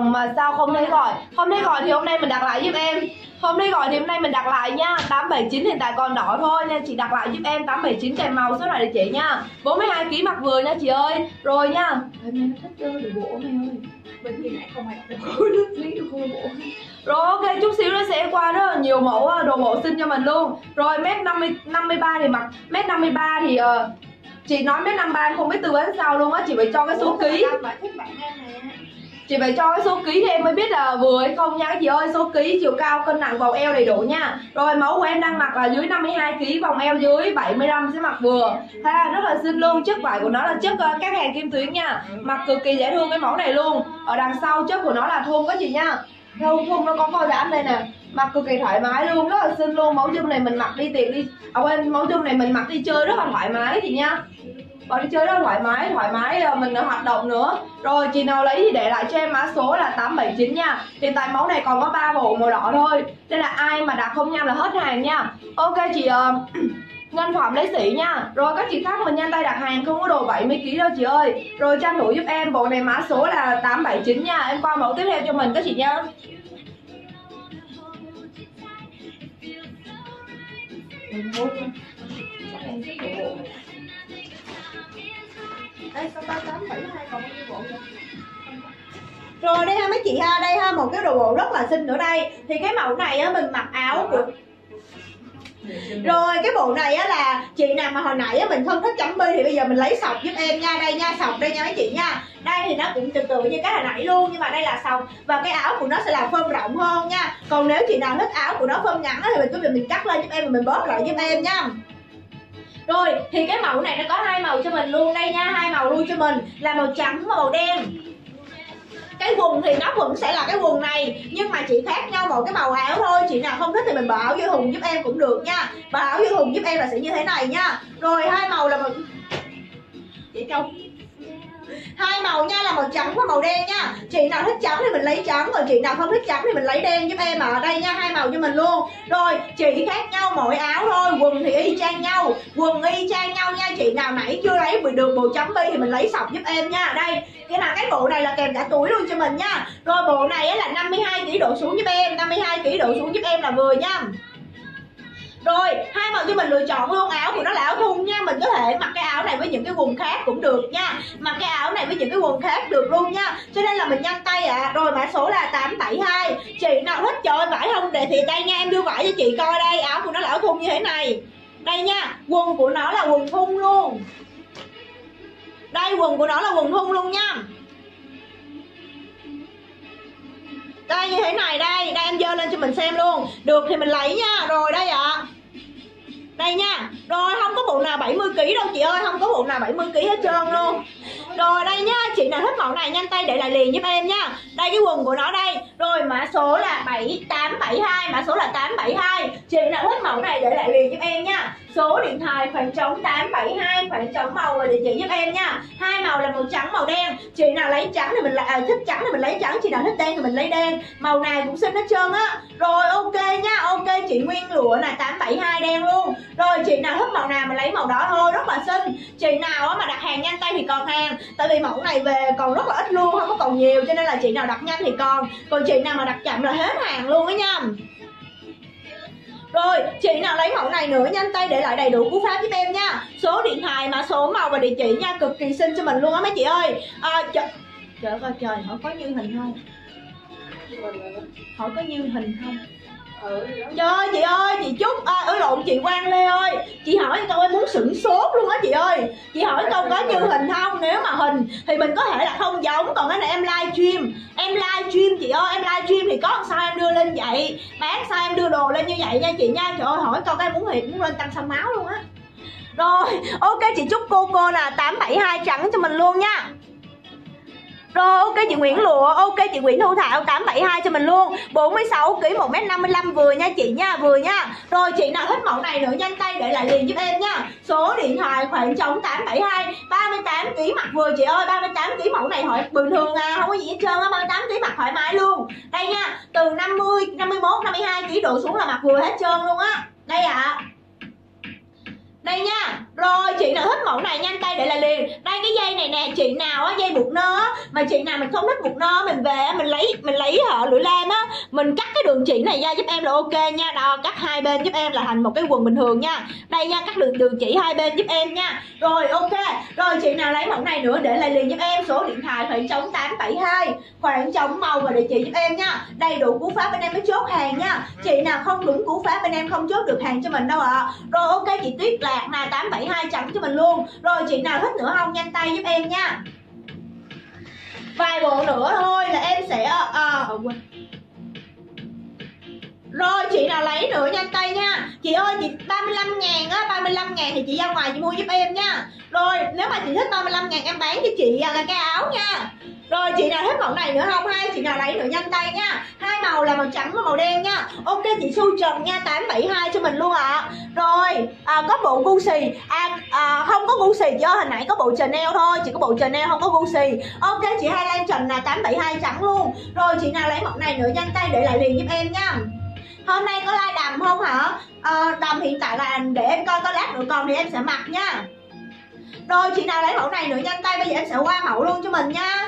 Mà sao không thấy gọi? Không thấy gọi thì hôm nay mình đặt lại giúp em. Hôm nay gọi thì hôm nay mình đặt lại nha. 879 hiện tại còn đỏ thôi nha. Chị đặt lại giúp em 879 kèm màu số này để chị nha. 42kg mặc vừa nha chị ơi. Rồi nha. Mày thích chơi được bộ mày ơi. Bên kia nãy không ai đặt được bộ. Rồi ok, chút xíu nó sẽ qua rất là nhiều mẫu đồ bộ xinh cho mình luôn. Rồi mét 53 thì mặc mét 53 thì chị nói mét 53 không biết tư vấn sao luôn á. Chị phải cho cái số ký, chị phải cho cái số ký thì em mới biết là vừa hay không nha các chị ơi. Số ký, chiều cao, cân nặng, vòng eo đầy đủ nha. Rồi mẫu của em đang mặc là dưới 52kg, vòng eo dưới 75 sẽ mặc vừa. Ha, rất là xinh luôn. Chất vải của nó là chất các hàng Kim Tuyến nha. Mặc cực kỳ dễ thương cái mẫu này luôn. Ở đằng sau chất của nó là thun các chị nha. Thun thun nó có co giãn đây nè. Mặc cực kỳ thoải mái luôn, rất là xinh luôn. Mẫu zoom này mình mặc đi tiệc đi. Mẫu zoom này mình mặc đi chơi rất là thoải mái các chị nha. Bọn đi chơi đó thoải mái mình hoạt động nữa. Rồi chị nào lấy thì để lại cho em mã số là 879 nha. Hiện tại mẫu này còn có 3 bộ màu đỏ thôi. Nên là ai mà đặt không nhanh là hết hàng nha. Ok chị Ngân Phạm Lê Sĩ nha. Rồi các chị khác mình nhanh tay đặt hàng, không có đồ 70kg đâu chị ơi. Rồi tranh thủ giúp em bộ này mã số là 879 nha. Em qua mẫu tiếp theo cho mình các chị nha. Rồi đây ha mấy chị ha, đây ha một cái đồ bộ rất là xinh nữa đây. Thì cái mẫu này á mình mặc áo của rồi cái bộ này á là chị nào mà hồi nãy á mình không thích chấm bi thì bây giờ mình lấy sọc giúp em nha, đây nha, sọc đây nha mấy chị nha. Đây thì nó cũng tương tự như cái hồi nãy luôn, nhưng mà đây là sọc và cái áo của nó sẽ là phông rộng hơn nha. Còn nếu chị nào thích áo của nó phông ngắn á thì mình cứ việc mình cắt lên giúp em và mình bóp lại giúp em nha. Rồi thì cái mẫu này nó có hai màu cho mình luôn đây nha, hai màu luôn cho mình là màu trắng và màu đen. Cái quần thì nó cũng sẽ là cái quần này, nhưng mà chỉ khác nhau một cái màu áo thôi. Chị nào không thích thì mình bỏ áo vô thùng giúp em cũng được nha. Bỏ áo vô thùng giúp em là sẽ như thế này nha. Rồi hai màu là màu chị Châu, hai màu nha là màu trắng và màu đen nha. Chị nào thích trắng thì mình lấy trắng, còn chị nào không thích trắng thì mình lấy đen giúp em ở đây nha, hai màu cho mình luôn. Rồi chị khác nhau mỗi áo thôi, quần thì y chang nhau, quần y chang nhau nha. Chị nào nãy chưa lấy được bộ chấm bi thì mình lấy sọc giúp em nha. Đây cái là cái bộ này là kèm cả túi luôn cho mình nha. Rồi bộ này là 52kg đổ xuống giúp em, 52kg đổ xuống giúp em là vừa nha. Rồi hai màu cho mình lựa chọn luôn, áo của nó là áo thun nha, mình có thể mặc cái áo này với những cái quần khác cũng được nha, mặc cái áo này với những cái quần khác được luôn nha, cho nên là mình nhanh tay ạ. Rồi mã số là 872, chị nào thích trời vải không để thì đây nha, em đưa vải cho chị coi đây, áo của nó là áo thun như thế này đây nha, quần của nó là quần thun luôn đây, quần của nó là quần thun luôn nha, đây như thế này đây, đây em dơ lên cho mình xem luôn, được thì mình lấy nha. Rồi đây ạ đây nha. Rồi không có bộ nào 70kg đâu chị ơi, không có bộ nào 70kg hết trơn luôn. Rồi đây nha, chị nào thích mẫu này nhanh tay để lại liền giúp em nha. Đây cái quần của nó đây. Rồi mã số là 7872, mã số là 872. Chị nào thích mẫu này để lại liền giúp em nha. Số điện thoại khoảng trống 872 khoảng trống màu và địa chỉ giúp em nha. Hai màu là màu trắng màu đen. Chị nào lấy trắng thì mình lại thích trắng thì mình lấy trắng, chị nào thích đen thì mình lấy đen. Màu này cũng xinh hết trơn á. Rồi ok nha, ok chị Nguyên Lụa là 872 đen luôn. Rồi chị nào thích màu nào mình lấy màu đó thôi, rất là xinh. Chị nào mà đặt hàng nhanh tay thì còn hàng, tại vì mẫu này về còn rất là ít luôn, không có còn nhiều, cho nên là chị nào đặt nhanh thì còn chị nào mà đặt chậm là hết hàng luôn á nha. Rồi chị nào lấy mẫu này nữa nhanh tay để lại đầy đủ cú pháp giúp em nha. Số điện thoại mã số màu và địa chỉ nha, cực kỳ xinh cho mình luôn á mấy chị ơi. Trời ơi trời, hỏi có như hình không, hỏi có như hình không. Trời ơi chị ơi, chị Trúc ở lộn chị Quang Lê ơi, chị hỏi câu em muốn sửng sốt luôn á chị ơi. Chị hỏi câu có như hình không, nếu mà hình thì mình có thể là không giống, còn cái này em livestream, em livestream chị ơi, em livestream thì có sao em đưa lên vậy, bán sao em đưa đồ lên như vậy nha chị nha. Trời ơi hỏi câu cái em muốn thiệt, muốn lên tăng xăm máu luôn á. Rồi ok chị Trúc cô là 872 trắng cho mình luôn nha. Rồi ok chị Nguyễn Lụa, ok chị Nguyễn Thu Thảo 872 cho mình luôn. 46kg 1m55 vừa nha chị nha, vừa nha. Rồi chị nào thích mẫu này nữa nhanh tay để lại liền giúp em nha. Số điện thoại khoảng trống 872, 38kg mặc vừa chị ơi, 38kg mẫu này hỏi bình thường à, không có gì hết trơn á, 38kg mặc thoải mái luôn. Đây nha, từ 50, 51, 52kg đổ xuống là mặc vừa hết trơn luôn á. Đây ạ. Đây nha. Rồi chị nào thích mẫu này nhanh tay để lại liền. Đây cái dây này nè, chị nào á dây buộc nơ á, mà chị nào mình không thích buộc nơ mình về mình lấy họ lưỡi lam á, mình cắt cái đường chỉ này ra giúp em là ok nha. Đó, cắt hai bên giúp em là thành một cái quần bình thường nha. Đây nha, cắt đường chỉ hai bên giúp em nha. Rồi ok. Rồi chị nào lấy mẫu này nữa để lại liền giúp em. Số điện thoại khoảng trống 872, khoảng trống màu và địa chỉ giúp em nha. Đầy đủ cú pháp bên em mới chốt hàng nha. Chị nào không đúng cú pháp bên em không chốt được hàng cho mình đâu ạ. Rồi ok chị Tuyết là 872 trắng cho mình luôn. Rồi chị nào thích nữa không nhanh tay giúp em nha. Vài bộ nữa thôi là em sẽ quên. Rồi chị nào lấy nữa nhanh tay nha. Chị ơi chị 35.000 á, 35.000 thì chị ra ngoài chị mua giúp em nha. Rồi nếu mà chị thích 35.000 em bán cho chị cái áo nha. Rồi chị nào thích mẫu này nữa không, hai chị nào lấy nữa nhanh tay nha. Hai màu là màu trắng và màu đen nha. Ok chị Su Trần nha, 872 cho mình luôn ạ. Rồi có bộ Gucci không có Gucci chị ơi, hồi nãy có bộ Chanel thôi, chỉ có bộ Chanel không có Gucci. Ok chị Hai Lan Trần là 872 trắng luôn. Rồi chị nào lấy mẫu này nữa nhanh tay để lại liền giúp em nha. Hôm nay có like đầm không hả? Đầm hiện tại là để em coi, có lát nữa còn thì em sẽ mặc nha. Rồi chị nào lấy mẫu này nữa nhanh tay, bây giờ em sẽ qua mẫu luôn cho mình nha.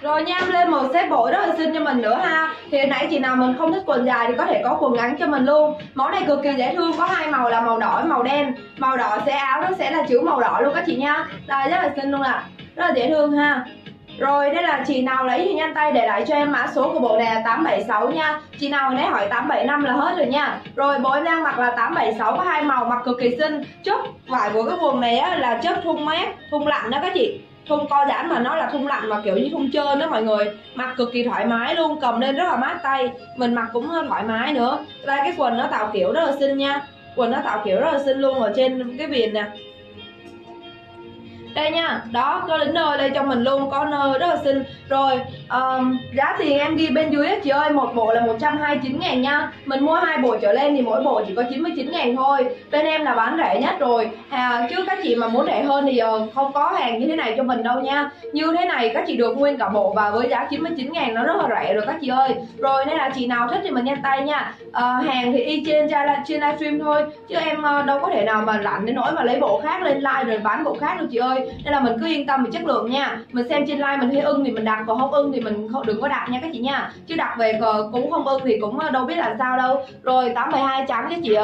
Rồi nha, em lên một set bộ rất là xinh cho mình nữa ha. Thì nãy chị nào mình không thích quần dài thì có thể có quần ngắn cho mình luôn. Mẫu này cực kỳ dễ thương, có hai màu là màu đỏ và màu đen. màu đỏ sẽ áo nó sẽ là chữ màu đỏ luôn các chị nha. Đây rất là xinh luôn à, rất là dễ thương ha. Rồi đây là chị nào lấy thì nhanh tay để lại cho em mã số của bộ này là 876 nha. Chị nào hồi nãy hỏi 875 là hết rồi nha. Rồi bộ em đang mặc là 876 có hai màu, mặc cực kỳ xinh. Chất vải của cái quần này á, là chất thun mát, thun lạnh đó các chị. Thun co giãn mà nó là thun lạnh mà kiểu như thun trơn đó mọi người. Mặc cực kỳ thoải mái luôn, cầm lên rất là mát tay. Mình mặc cũng thoải mái nữa. Đây cái quần nó tạo kiểu rất là xinh nha. Quần nó tạo kiểu rất là xinh luôn ở trên cái viền nè. Đây nha, đó có đến nơi đây cho mình luôn, có nơi rất là xinh. Rồi giá thì em ghi bên dưới chị ơi, một bộ là 129.000 nha. Mình mua hai bộ trở lên thì mỗi bộ chỉ có 99.000 thôi. Bên em là bán rẻ nhất rồi à, chứ các chị mà muốn rẻ hơn thì không có hàng như thế này cho mình đâu nha. Như thế này các chị được nguyên cả bộ và với giá 99.000 nó rất là rẻ rồi các chị ơi. Rồi nên là chị nào thích thì mình nhanh tay nha. Hàng thì y trên livestream thôi, chứ em đâu có thể nào mà lạnh đến nỗi mà lấy bộ khác lên like rồi bán bộ khác đâu chị ơi. Nên là mình cứ yên tâm về chất lượng nha. Mình xem trên like mình thấy ưng thì mình đặt, còn không ưng thì mình đừng có đặt nha các chị nha. Chứ đặt về cũng không ưng thì cũng đâu biết làm sao đâu. Rồi 872 trắng các chị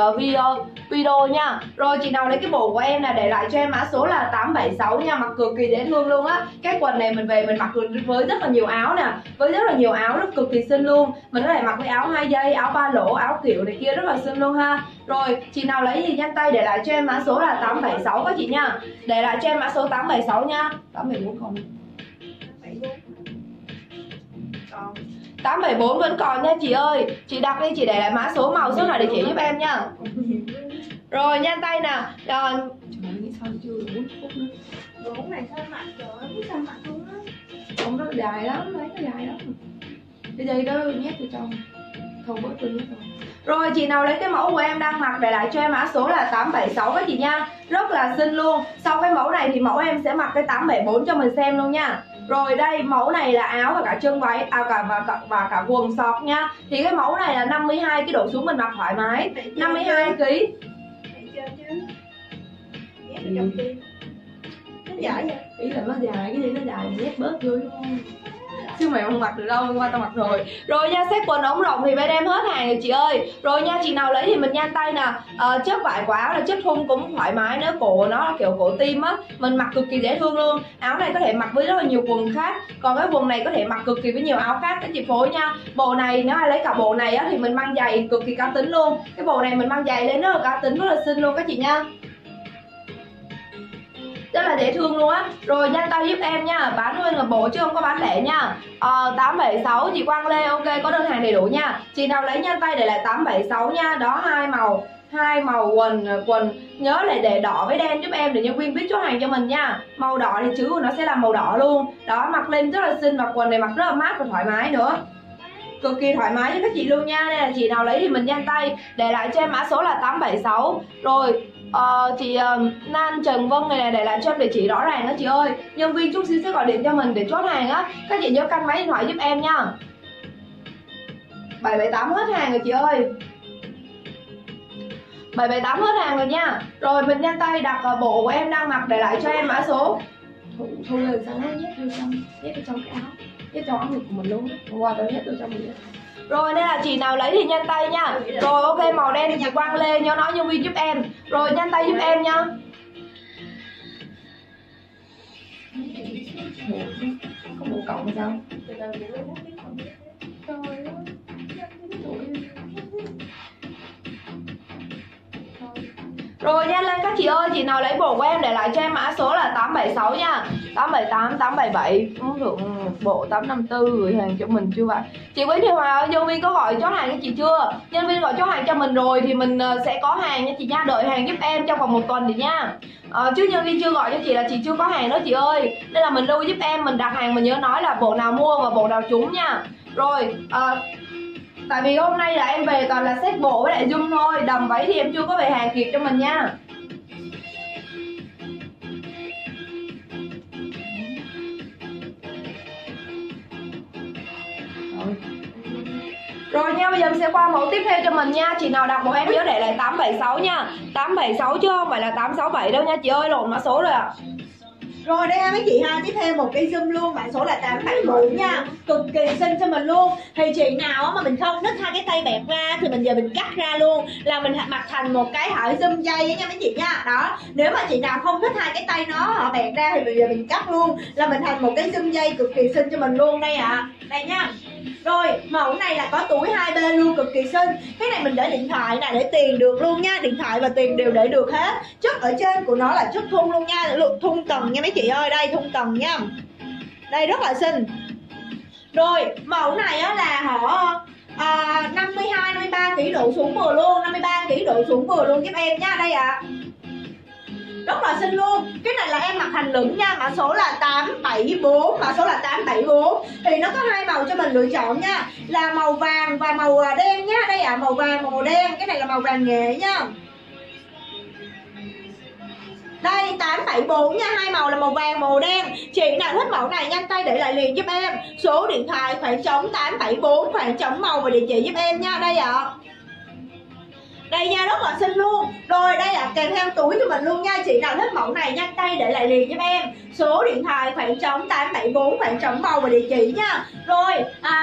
video nha. Rồi chị nào lấy cái bộ của em là để lại cho em mã số là 876 nha. Mặc cực kỳ dễ thương luôn á. Cái quần này mình về mình mặc với rất là nhiều áo nè. Với rất là nhiều áo rất cực kỳ xinh luôn. Mình có thể mặc với áo 2 dây, áo 3 lỗ, áo kiểu này kia rất là xinh luôn ha. Rồi chị nào lấy thì nhanh tay để lại cho em mã số là 876 các chị nha. Để lại cho em mã số 876 nha. 874 không? 874 vẫn còn nha chị ơi. Chị đặt đi, chị để lại mã số màu số nào địa chỉ giúp em nha. Rồi nhanh tay nè. Trời ơi sao chưa 4 phút nữa. 4 này sao mặt trời ơi, sao mặt luôn á. Không nó dài lắm, lấy nó dài lắm. Cái dây đó nhét vào trong. Thôi bớt tôi nhét vào. Rồi chị nào lấy cái mẫu của em đang mặc để lại cho em mã số là 876 các chị nha. Rất là xinh luôn. Sau cái mẫu này thì mẫu em sẽ mặc cái 874 cho mình xem luôn nha. Rồi đây mẫu này là áo và cả chân váy và cả quần sọt nha. Thì cái mẫu này là 52 cái độ xuống mình mặc thoải mái. 52 kg. Nó dài vậy. Ý là nó dài cái gì nó dài nhét bớt vô đúng không? Chứ mày không mặc được đâu, qua tao mặc rồi. Rồi nha, set quần ống rộng thì bên em hết hàng rồi chị ơi. Rồi nha, chị nào lấy thì mình nhanh tay nè. Chất vải của áo là chất thun cũng thoải mái nữa. Cổ nó là kiểu cổ tim á. Mình mặc cực kỳ dễ thương luôn. Áo này có thể mặc với rất là nhiều quần khác. Còn cái quần này có thể mặc cực kỳ với nhiều áo khác. Các chị phối nha. Bộ này nếu ai lấy cả bộ này á, thì mình mang giày cực kỳ cá tính luôn. Cái bộ này mình mang giày lên rất là cá tính, rất là xinh luôn các chị nha, rất là dễ thương luôn á. Rồi nhanh tay giúp em nha, bán nguyên là bộ chứ không có bán lẻ nha. 876 chị Quang Lê, ok có đơn hàng đầy đủ nha. Chị nào lấy nhanh tay để lại 876 nha. Đó hai màu quần nhớ lại để đỏ với đen giúp em để nhân viên biết chốt hàng cho mình nha. Màu đỏ thì chữ của nó sẽ là màu đỏ luôn. Đó mặc lên rất là xinh và quần này mặc rất là mát và thoải mái nữa. Cực kỳ thoải mái cho các chị luôn nha. Nên là chị nào lấy thì mình nhanh tay để lại cho em mã số là 876. Rồi chị Nan Trần Vân này để lại cho em địa chỉ rõ ràng đó chị ơi. Nhân viên chút xíu sẽ gọi điện cho mình để chốt hàng á. Các chị nhớ căn máy điện thoại giúp em nha. 778 hết hàng rồi chị ơi, 778 hết hàng rồi nha. Rồi mình nhanh tay đặt bộ của em đang mặc để lại cho em mã số. Thôi là sao nó nhét vô trong cái áo, nhét trong áo ngực của mình luôn. Hôm qua tao nhét vô trong mình. Rồi nên là chị nào lấy thì nhanh tay nha. Rồi ok màu đen thì chị Quang Lê nhớ nói nhân viên giúp em. Rồi nhanh tay giúp em nha. Có bộ cộng sao? Rồi nhanh lên các chị ơi, chị nào lấy bộ của em để lại cho em mã số là 876 nha. 878, 877, được bộ 854 gửi hàng cho mình chưa vậy? Chị Quý Thị Hòa ơi, nhân viên có gọi chốt hàng cho chị chưa? Nhân viên gọi chốt hàng cho mình rồi thì mình sẽ có hàng nha chị nha, đợi hàng giúp em trong vòng 1 tuần thì nha. Chứ nhân viên chưa gọi cho chị là chị chưa có hàng đó chị ơi. Nên là mình lưu giúp em, mình đặt hàng mình nhớ nói là bộ nào mua và bộ nào trúng nha. Rồi tại vì hôm nay là em về toàn là set bộ với lại zoom thôi, đầm váy thì em chưa có về hàng kịp cho mình nha. Rồi nha, bây giờ mình sẽ qua mẫu tiếp theo cho mình nha. Chị nào đặt bộ em nhớ để lại 876 nha. 876 chứ không phải là 867 đâu nha chị ơi, lộn mã số rồi ạ. Rồi đây ha mấy chị ha, tiếp theo một cái zoom luôn, mã số là 874 nha, cực kỳ xinh cho mình luôn. Thì chị nào mà mình không nứt hai cái tay bẹp ra thì mình giờ mình cắt ra luôn, là mình mặc thành một cái hở zoom dây nha mấy chị nha. Đó, nếu mà chị nào không thích hai cái tay nó họ bẹp ra thì bây giờ mình cắt luôn, là mình thành một cái zoom dây cực kỳ xinh cho mình luôn đây ạ. Đây nha. Rồi mẫu này là có túi hai bên luôn, cực kỳ xinh. Cái này mình để điện thoại nè, để tiền được luôn nha, điện thoại và tiền đều để được hết. Chất ở trên của nó là chất thun luôn nha, thun tầng nha mấy chị ơi, đây thun tầng nha, đây rất là xinh. Rồi mẫu này á là họ 52, 53 kg độ xuống vừa luôn, 53 kg độ xuống vừa luôn giúp em nha, đây ạ. Rất là xinh luôn. Cái này là em mặc hành lửng nha, mã số là 874, mã số là 874. Thì nó có hai màu cho mình lựa chọn nha, là màu vàng và màu đen nha. Đây ạ, màu vàng và màu đen. Cái này là màu vàng nghệ nha. Đây 874 nha, hai màu là màu vàng màu đen. Chị nào thích mẫu này nhanh tay để lại liền giúp em số điện thoại khoảng trống 874, khoảng trống màu và địa chỉ giúp em nha. Đây ạ. Đây nha, rất là xinh luôn. Rồi đây là kèm theo túi cho mình luôn nha. Chị nào thích mẫu này nhanh tay để lại liền giúp em số điện thoại khoảng trống 874, khoảng trống màu và địa chỉ nha. Rồi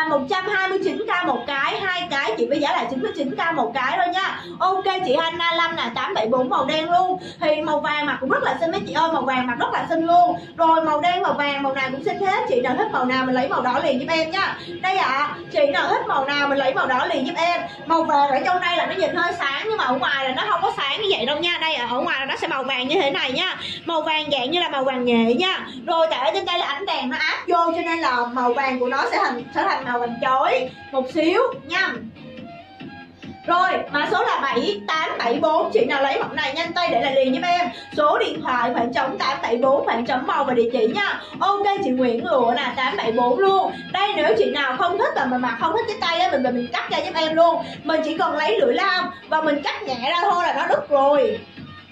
129k một cái, hai cái chị với giá là 99k một cái thôi nha. Ok chị Hana Lâm nè, 874 màu đen luôn. Thì màu vàng mặc cũng rất là xinh mấy chị ơi, màu vàng mặc rất là xinh luôn. Rồi màu đen màu vàng màu nào cũng xinh hết. Chị nào thích màu nào mình lấy màu đỏ liền giúp em nha. Đây ạ. Chị nào thích màu nào mình lấy màu đỏ liền giúp em. Màu vàng ở trong đây là nó nhìn hơi sáng nhưng mà ở ngoài là nó không có sáng như vậy đâu nha. Đây ở ngoài là nó sẽ màu vàng như thế này nha, màu vàng dạng như là màu vàng nghệ nha. Rồi tại ở trên đây là ánh đèn nó áp vô cho nên là màu vàng của nó sẽ thành màu vàng chói một xíu nha. Rồi mã số là 7874, chị nào lấy mẫu này nhanh tay để lại liền giúp em số điện thoại khoảng trống 874, khoảng trống màu và địa chỉ nha. Ok chị Nguyễn Lụa là 874 luôn. Đây nếu chị nào không thích và mình mặc không thích cái tay á, mình cắt ra giúp em luôn. Mình chỉ cần lấy lưỡi lam và mình cắt nhẹ ra thôi là nó đứt rồi,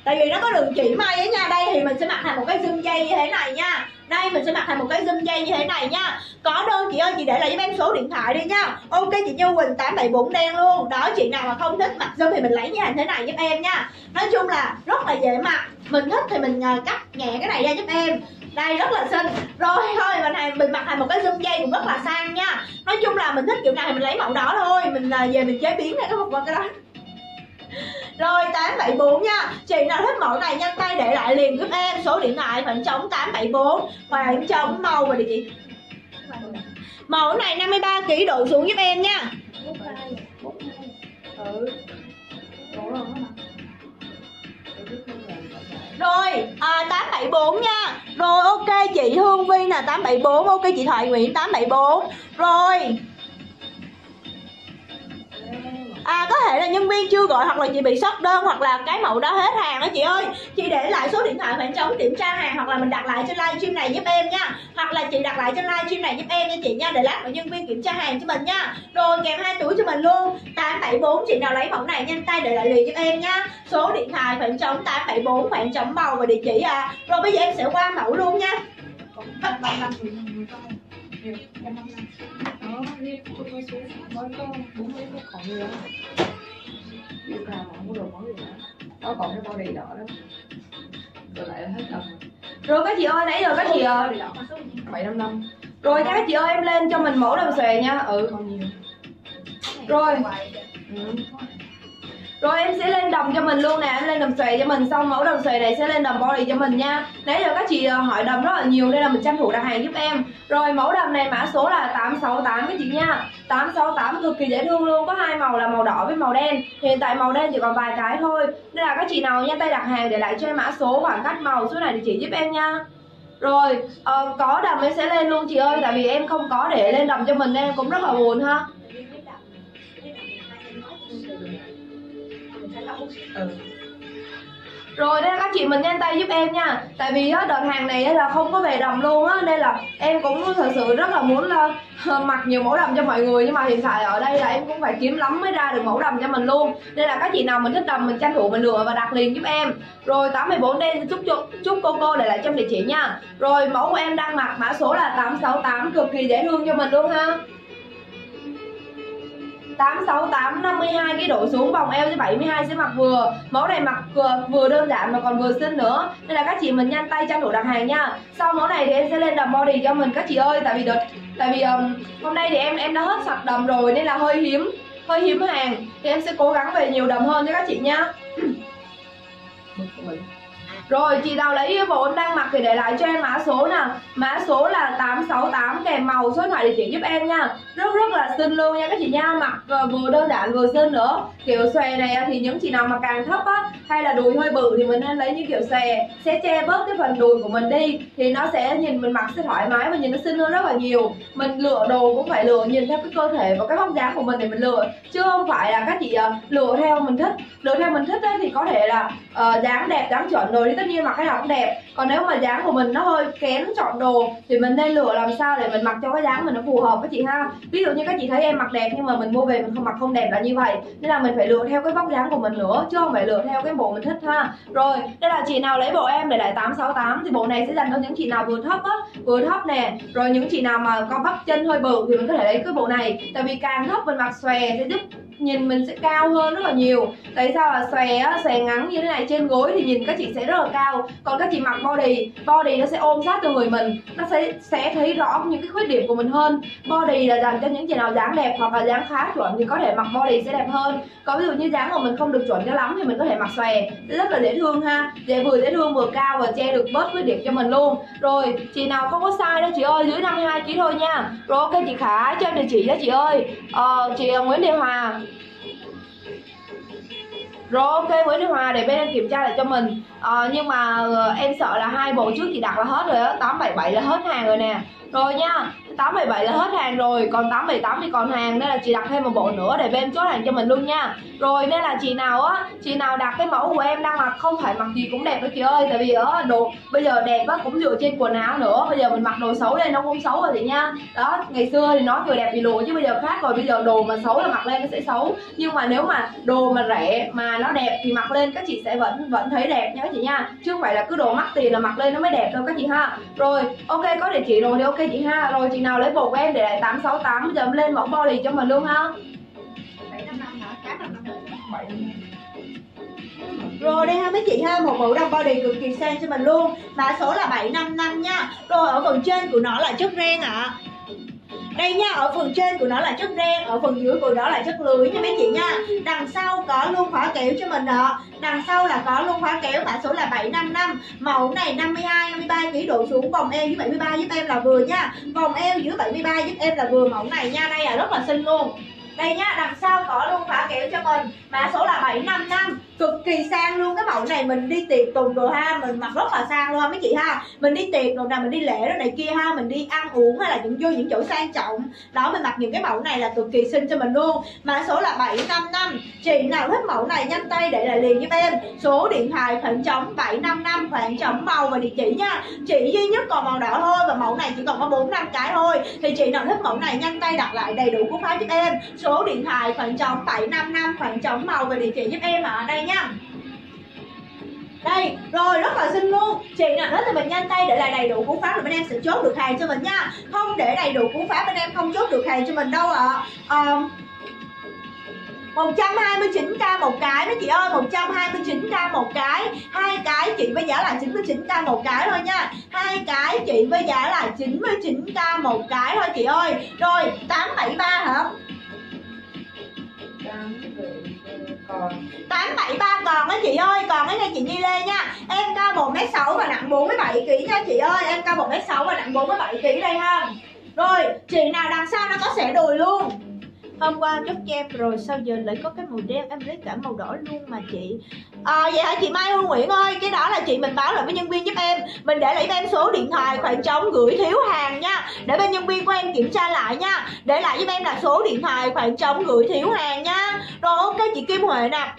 tại vì nó có đường chỉ may ấy nha. Đây thì mình sẽ mặc thành một cái zoom dây như thế này nha. Đây mình sẽ mặc thành một cái zoom dây như thế này nha. Có đơn chị ơi, chị để lại giúp em số điện thoại đi nha. Ok chị Như Quỳnh 874 đen luôn. Đó, chị nào mà không thích mặc zoom thì mình lấy như thế này giúp em nha. Nói chung là rất là dễ mặc, mình thích thì mình cắt nhẹ cái này ra giúp em. Đây rất là xinh. Rồi thôi mình mặc thành một cái zoom dây cũng rất là sang nha. Nói chung là mình thích kiểu này thì mình lấy mẫu đó thôi, mình về mình chế biến ra cái đó. Rồi 874 nha, chị nào thích mẫu này nhanh tay để lại liền giúp em số điện thoại khoảng trống 874, khoảng trống màu và địa chỉ. Mẫu này 53 kg độ xuống giúp em nha. 42. Ừ. Rồi 874 nha. Rồi ok chị Hương Vy nè 874, ok chị Thoại Nguyễn 874. Rồi có thể là nhân viên chưa gọi hoặc là chị bị sót đơn hoặc là cái mẫu đó hết hàng đó chị ơi. Chị để lại số điện thoại khoảng trống kiểm tra hàng hoặc là mình đặt lại trên livestream này giúp em nha. Hoặc là chị đặt lại trên livestream này giúp em nha chị nha, để lát nữa nhân viên kiểm tra hàng cho mình nha. Rồi kèm hai túi cho mình luôn. 874 chị nào lấy mẫu này nhanh tay để lại liền giúp em nha. Số điện thoại khoảng trống 874, khoảng trống màu và địa chỉ à. Rồi bây giờ em sẽ qua mẫu luôn nha. Rồi các chị ơi, nãy giờ các chị ơi 755. Rồi nha các chị ơi, em lên cho mình mẫu đầu xòe nha. Rồi Rồi em sẽ lên đầm cho mình luôn nè, em lên đầm xòe cho mình, xong mẫu đầm xòe này sẽ lên đầm body cho mình nha. Nãy giờ các chị hỏi đầm rất là nhiều nên là mình tranh thủ đặt hàng giúp em. Rồi mẫu đầm này mã số là 868 các chị nha. 868 cực kỳ dễ thương luôn, có hai màu là màu đỏ với màu đen. Hiện tại màu đen chỉ còn vài cái thôi. Nên là các chị nào nhanh tay đặt hàng để lại cho em mã số, khoảng cách, màu, số này địa chỉ giúp em nha. Rồi có đầm em sẽ lên luôn chị ơi, tại vì em không có để lên đầm cho mình nên em cũng rất là buồn ha. Rồi đây là các chị mình nhanh tay giúp em nha. Tại vì đợt hàng này là không có về đầm luôn á, nên là em cũng thật sự rất là muốn mặc nhiều mẫu đầm cho mọi người. Nhưng mà hiện tại ở đây là em cũng phải kiếm lắm mới ra được mẫu đầm cho mình luôn. Nên là các chị nào mình thích đầm mình tranh thủ mình lựa và đặt liền giúp em. Rồi 874 đen chúc cô để lại trong địa chỉ nha. Rồi mẫu của em đang mặc mã số là 868, cực kỳ dễ thương cho mình luôn ha. 868 52 cái đổ xuống vòng eo dưới 72 sẽ mặc vừa. Mẫu này mặc vừa đơn giản mà còn vừa xinh nữa, nên là các chị mình nhanh tay tranh thủ đặt hàng nha. Sau mẫu này thì em sẽ lên đầm body cho mình các chị ơi, tại vì hôm nay thì em đã hết sạch đầm rồi nên là hơi hiếm hàng, thì em sẽ cố gắng về nhiều đầm hơn cho các chị nha. Rồi chị nào lấy bộ em đang mặc thì để lại cho em mã số nè. Mã số là 868 kèm màu số điện thoại địa chỉ giúp em nha. Rất là xinh luôn nha các chị nha. Mặc vừa đơn giản vừa xinh nữa. Kiểu xòe này thì những chị nào mà càng thấp á, hay là đùi hơi bự thì mình nên lấy những kiểu xòe, sẽ che bớt cái phần đùi của mình đi, thì nó sẽ nhìn mình mặc sẽ thoải mái và nhìn nó xinh hơn rất là nhiều. Mình lựa đồ cũng phải lựa nhìn theo cái cơ thể và cái vóc dáng của mình để mình lựa, chứ không phải là các chị lựa theo mình thích. Lựa theo mình thích thì có thể là dáng đẹp, dáng chuẩn rồi thì tất nhiên mặc cái nào cũng đẹp. Còn nếu mà dáng của mình nó hơi kén chọn đồ thì mình nên lựa làm sao để mình mặc cho cái dáng mình nó phù hợp các chị ha. Ví dụ như các chị thấy em mặc đẹp nhưng mà mình mua về mình mặc không đẹp là như vậy, nên là mình phải lựa theo cái vóc dáng của mình nữa, chứ không phải lựa theo cái bộ mình thích ha. Rồi đây là chị nào lấy bộ em để lại 868 thì bộ này sẽ dành cho những chị nào vừa thấp á, vừa thấp nè. Rồi những chị nào mà có bắp chân hơi bự thì mình có thể lấy cái bộ này, tại vì càng thấp mình mặc xòe sẽ giúp nhìn mình sẽ cao hơn rất là nhiều. Tại sao là xòe ngắn như thế này trên gối thì nhìn các chị sẽ rất là cao, còn các chị mặc body nó sẽ ôm sát từ người mình, nó sẽ thấy rõ những cái khuyết điểm của mình hơn. Body là dành cho những chị nào dáng đẹp hoặc là dáng khá chuẩn thì có thể mặc body sẽ đẹp hơn. Còn ví dụ như dáng của mình không được chuẩn cho lắm thì mình có thể mặc xòe, rất là dễ thương ha, dễ thương vừa cao và che được bớt khuyết điểm cho mình luôn. Rồi chị nào không có size đó chị ơi, dưới 52kg thôi nha. Rồi ok chị Khả cho em địa chỉ đó chị ơi, chị Nguyễn Thị Hòa. Rồi ok Nguyễn Thị Hòa để bên em kiểm tra lại cho mình. Nhưng mà em sợ là hai bộ trước chị đặt là hết rồi đó, 877 là hết hàng rồi nè. Rồi nha, 877 là hết hàng rồi, còn 878 thì còn hàng, nên là chị đặt thêm một bộ nữa để bên em chốt hàng cho mình luôn nha. Rồi nên là chị nào đặt cái mẫu của em đang mặc không phải mặc gì cũng đẹp đó chị ơi, tại vì đồ bây giờ đẹp á cũng dựa trên quần áo nữa. Bây giờ mình mặc đồ xấu lên nó cũng xấu rồi chị nha. Đó, ngày xưa thì nó vừa đẹp vì lùa chứ bây giờ khác rồi, bây giờ đồ mà xấu là mặc lên nó sẽ xấu. Nhưng mà nếu mà đồ mà rẻ mà nó đẹp thì mặc lên các chị sẽ vẫn thấy đẹp nha các chị nha, chứ không phải là cứ đồ mắc tiền là mặc lên nó mới đẹp đâu các chị ha. Rồi ok có địa chỉ rồi thì ok chị ha. Rồi chị nào lấy bộ của em để lại 868 bây giờ em lên mẫu body cho mình luôn ha. 755 rồi đây ha mấy chị ha, một mẫu đầm body cực kỳ sang cho mình luôn, mã số là 755 nha. Rồi ở phần trên của nó là chất ren ạ. Đây nha, ở phần trên của nó là chất ren, ở phần dưới của nó là chất lưới nha mấy chị nha. Đằng sau có luôn khóa kéo cho mình đó. Đằng sau là có luôn khóa kéo, mã số là 755. Mẫu này 52 53 kg độ xuống, vòng eo dưới 73 giúp em là vừa nha. Vòng eo dưới 73 giúp em là vừa mẫu này nha. Đây là rất là xinh luôn. Đây nha, đằng sau có luôn khóa kéo cho mình, mã số là 755. Cực kỳ sang luôn, cái mẫu này mình đi tiệc tùng đồ ha, mình mặc rất là sang luôn ha mấy chị ha. Mình đi tiệc đồ nào, mình đi lễ rồi này kia ha, mình đi ăn uống hay là vô những chỗ sang trọng đó, mình mặc những cái mẫu này là cực kỳ xinh cho mình luôn. Mã số là 755. Chị nào thích mẫu này nhanh tay để lại liền giúp em số điện thoại khoảng trống 755 khoảng trống màu và địa chỉ nha. Chị duy nhất còn màu đỏ thôi, và mẫu này chỉ còn có 4-5 cái thôi, thì chị nào thích mẫu này nhanh tay đặt lại đầy đủ cú pháp giúp em số điện thoại khoảng trống 755 khoảng trống màu và địa chỉ giúp em ạ. Đây nha, đây rồi rất là xinh luôn. Chị nào hết thì mình nhanh tay để lại đầy đủ cú pháp rồi bên em sẽ chốt được hàng cho mình nha. Không để đầy đủ cú pháp bên em không chốt được hàng cho mình đâu ạ. 129k một cái mấy chị ơi, 129k một cái, hai cái chị với giá là 99k một cái thôi nha. Hai cái chị với giá là 99k một cái thôi chị ơi. Rồi 873 hả? 873 còn á chị ơi, còn cái nha chị Nhi Lê nha. Em cao 1m6 và nặng 47kg nha chị ơi. Em cao 1m6 và nặng 47kg đây ha. Rồi chị nào đằng sau nó có xẻ đùi luôn. Hôm qua chốt cho em rồi sao giờ lại có cái màu đen, em lấy cả màu đỏ luôn mà chị. Vậy hả chị Mai Hương Nguyễn ơi, cái đó là chị mình báo lại với nhân viên giúp em. Mình để lại em số điện thoại khoảng trống gửi thiếu hàng nha, để bên nhân viên của em kiểm tra lại nha. Để lại giúp em là số điện thoại khoảng trống gửi thiếu hàng nha. Rồi ok chị Kim Huệ nè.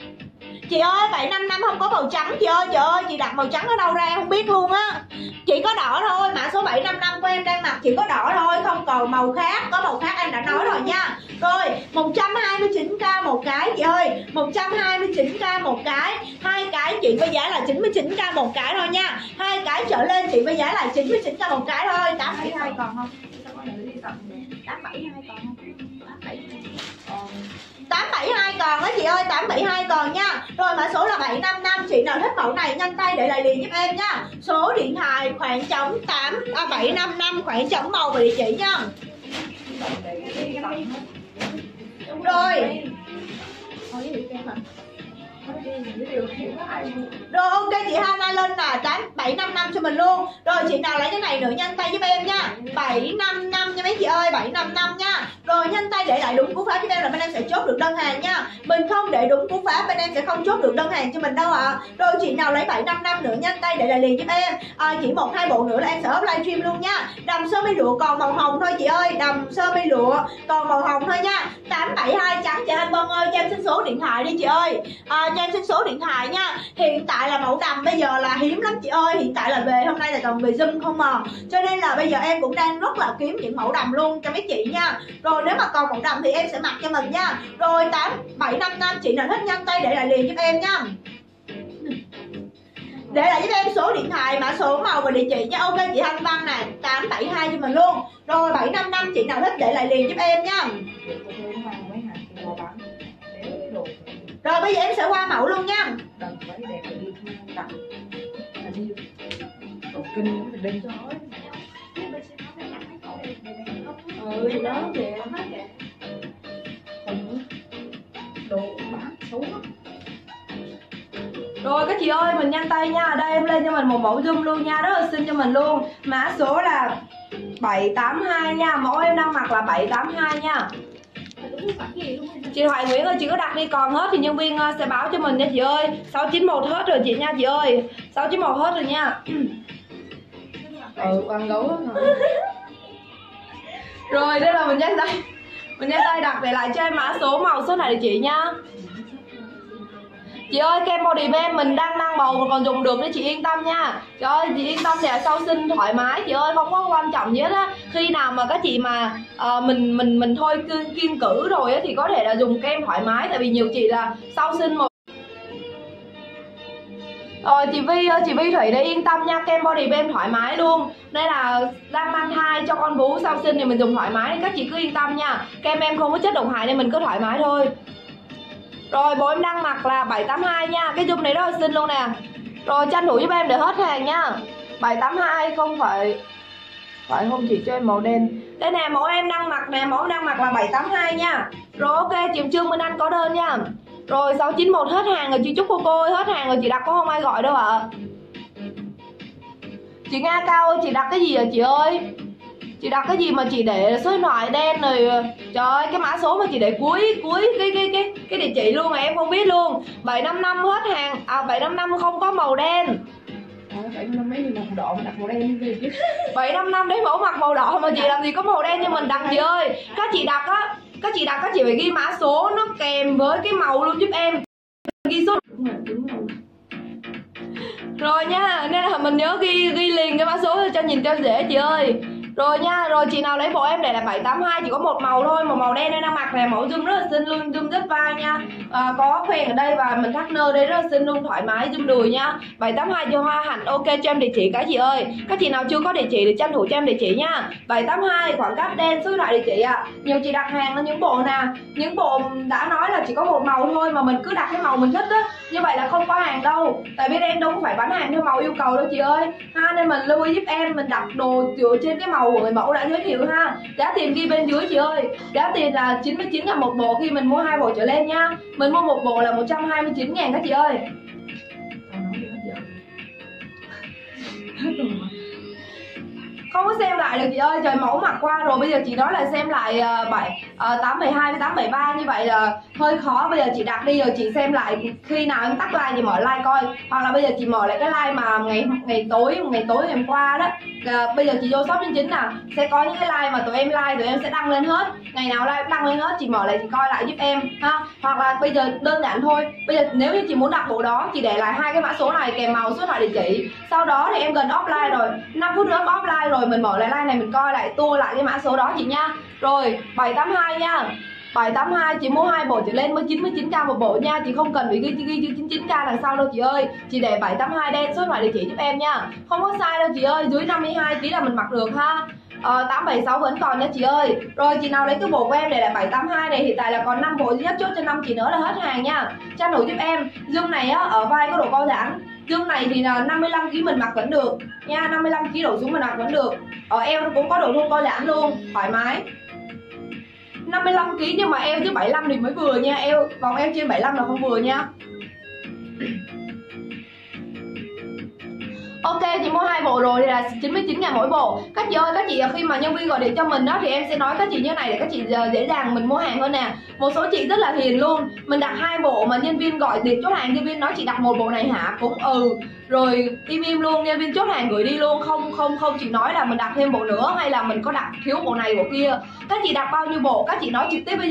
Chị ơi 755 không có màu trắng chị ơi, trời ơi chị đặt màu trắng ở đâu ra không biết luôn á. Chỉ có đỏ thôi, mã số 755 của em đang mặc chỉ có đỏ thôi, không còn màu khác. Có màu khác em đã nói rồi nha. Rồi 129k một cái chị ơi, 129k một cái, hai cái chị với giá là 99k một cái thôi nha. Hai cái trở lên chị với giá là 99k một cái thôi. 872 còn không? 872 còn không? 872 còn không? vàng đó chị ơi, 872 còn nha. Rồi mã số là 755, chị nào thích mẫu này nhanh tay để lại liền giúp em nha. Số điện thoại khoảng trống 755 khoảng trống màu và địa chỉ nha. Đúng rồi. Rồi ok chị Hana lên là 755 cho mình luôn. Rồi chị nào lấy cái này nữa nhanh tay giúp em nha, 755 nha mấy chị ơi, 755 nha. Rồi nhanh tay để lại đúng cú pháp cho em là bên em sẽ chốt được đơn hàng nha. Mình không để đúng cú pháp bên em sẽ không chốt được đơn hàng cho mình đâu ạ. Rồi chị nào lấy 755 nữa nhanh tay để lại liền giúp em. Chỉ 1-2 bộ nữa là em sẽ up livestream luôn nha. Đầm sơ mi lụa còn màu hồng thôi chị ơi, đầm sơ mi lụa còn màu hồng thôi nha. 872 trắng chị Anh Vân ơi, cho em xin số điện thoại đi chị ơi. Cho em xin số điện thoại nha. Hiện tại là mẫu đầm bây giờ là hiếm lắm chị ơi, hiện tại là về hôm nay là toàn về Zoom không mà, cho nên là bây giờ em cũng đang rất là kiếm những mẫu đầm luôn cho mấy chị nha. Rồi nếu mà còn mẫu đầm thì em sẽ mặc cho mình nha. Rồi 8755 chị nào thích nhanh tay để lại liền giúp em nha, để lại giúp em số điện thoại, mã số, màu và địa chỉ nha. Ok chị Thanh Văn này, 872 cho mình luôn. Rồi 755 chị nào thích để lại liền giúp em nha. Rồi bây giờ em sẽ qua mẫu luôn nha. Rồi các chị ơi mình nhanh tay nha. Đây em lên cho mình một mẫu zoom luôn nha, rất là xinh cho mình luôn. Mã số là 782 nha, mẫu em đang mặc là 782 nha. Chị Hoài Nguyễn ơi, chị cứ đặt đi, còn hết thì nhân viên sẽ báo cho mình nha chị ơi. 691 hết rồi chị nha chị ơi, 691 hết rồi nha. Quăng gấu hết rồi. Rồi đây là mình nhanh tay, mình nhanh tay đặt về lại cho em mã số, màu, số này chị nha. Chị ơi kem body bên mình đang mang màu còn dùng được đấy chị yên tâm nha. Trời ơi chị yên tâm để sau sinh thoải mái chị ơi, không có quan trọng gì hết á. Khi nào mà các chị mà mình thôi kiên cử rồi á thì có thể là dùng kem thoải mái, tại vì nhiều chị là sau sinh một. Chị Vi ơi, chị Vi Thủy để yên tâm nha, kem body bên thoải mái luôn. Đây là đang mang thai cho con bú sau sinh thì mình dùng thoải mái, các chị cứ yên tâm nha. Kem em không có chất độc hại nên mình cứ thoải mái thôi. Rồi bộ em đang mặc là 782 nha, cái zoom này rất là xinh luôn nè. Rồi tranh thủ giúp em để hết hàng nha. 782 không phải phải không chị, cho em màu đen. Đây nè mẫu em đang mặc nè, mẫu em đang mặc là 782 nha. Rồi ok chị Trương Minh Anh có đơn nha. Rồi 691 hết hàng rồi chị Trúc cô ơi, hết hàng rồi chị đặt có không ai gọi đâu ạ. Chị Nga Cao ơi, chị đặt cái gì vậy chị ơi? Chị đặt cái gì mà chị để số điện thoại đen rồi, trời ơi cái mã số mà chị để cuối cái địa chỉ luôn mà em không biết luôn. 755 hết hàng, 755 không có màu đen. 755 mấy màu đỏ mà đặt màu đen gì chứ. 755 đấy mẫu mặc màu đỏ mà chị làm gì có màu đen như mình đặt chị ơi. Các chị đặt á, các chị phải ghi mã số nó kèm với cái màu luôn giúp em. Ghi số rồi nha, nên là mình nhớ ghi liền cái mã số cho nhìn cho dễ chị ơi. Rồi nha, rồi chị nào lấy bộ em để là 782 chỉ có một màu thôi, một màu đen em đang mặc nè, mẫu zoom rất là xinh luôn, zoom rất vai nha. Có khoen ở đây và mình thắt nơ đây rất là xinh luôn, thoải mái zoom đùi nha. 782 cho Hoa Hạnh, ok cho em địa chỉ cái chị ơi. Các chị nào chưa có địa chỉ thì tranh thủ cho em địa chỉ nha. 782 khoảng cách đen số loại địa chỉ ạ. Nhiều chị đặt hàng là những bộ nè, những bộ đã nói là chỉ có một màu thôi mà mình cứ đặt cái màu mình thích á. Như vậy là không có hàng đâu. Tại vì em đâu có phải bán hàng theo màu yêu cầu đâu chị ơi. Ha, nên mình lưu ý giúp em, mình đặt đồ dựa trên cái màu của người mẫu đã giới thiệu ha. Giá tiền ghi bên dưới chị ơi, giá tiền là 99.000 một bộ khi mình mua 2 bộ trở lên nha. Mình mua một bộ là 129.000 các chị ơi. Không có xem lại được chị ơi, trời mẫu mặc qua rồi, bây giờ chị nói là xem lại 872 với 873 như vậy là hơi khó. Bây giờ chị đặt đi rồi chị xem lại, khi nào em tắt like thì mở like coi, hoặc là bây giờ chị mở lại cái like mà ngày tối ngày hôm qua đó. Bây giờ chị vô shop 99 nào sẽ có những cái like mà tụi em like tụi em sẽ đăng lên hết, ngày nào like đăng lên hết, chị mở lại chị coi lại giúp em ha. Hoặc là bây giờ đơn giản thôi, bây giờ nếu như chị muốn đặt bộ đó chị để lại 2 cái mã số này kèm màu, số điện thoại, địa chỉ. Sau đó thì em gần offline rồi, 5 phút nữa offline rồi, mình mở lại like này mình coi lại tua lại cái mã số đó chị nha. Rồi 782 nha, 782 chị mua 2 bộ chị lên mới 99k một bộ nha. Chị không cần phải ghi 99k đằng sau đâu chị ơi. Chị để 782 đen số điện thoại địa chỉ giúp em nha. Không có sai đâu chị ơi, dưới 52 kg là mình mặc được ha. 876 vẫn còn nha chị ơi. Rồi chị nào lấy cái bộ của em này là 782 này, hiện tại là còn 5 bộ duy nhất, chốt cho 5 chị nữa là hết hàng nha. Trao đổi giúp em dương này á, ở vai có độ co giãn. Dương này thì là 55kg mình mặc vẫn được nha, 55kg đổ xuống mình mặc vẫn được. Ở em nó cũng có độ thun co giãn luôn, thoải mái. 55kg nhưng mà eo chứ 75 thì mới vừa nha, eo vòng eo trên 75 là không vừa nha. Ok, chị mua 2 bộ rồi thì là 99.000 mỗi bộ. Các chị ơi, các chị khi mà nhân viên gọi điện cho mình đó thì em sẽ nói các chị như này để các chị dễ dàng mình mua hàng hơn nè. Một số chị rất là hiền luôn, mình đặt 2 bộ mà nhân viên gọi điện chốt hàng, nhân viên nói chị đặt một bộ này hả, cũng rồi im luôn, nhân viên chốt hàng gửi đi luôn, không chị nói là mình đặt thêm bộ nữa hay là mình có đặt thiếu bộ này bộ kia. Các chị đặt bao nhiêu bộ các chị nói trực tiếp với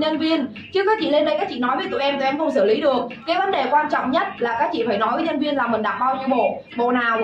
nhân viên chứ các chị lên đây các chị nói với tụi em không xử lý được. Cái vấn đề quan trọng nhất là các chị phải nói với nhân viên là mình đặt bao nhiêu bộ, bộ nào,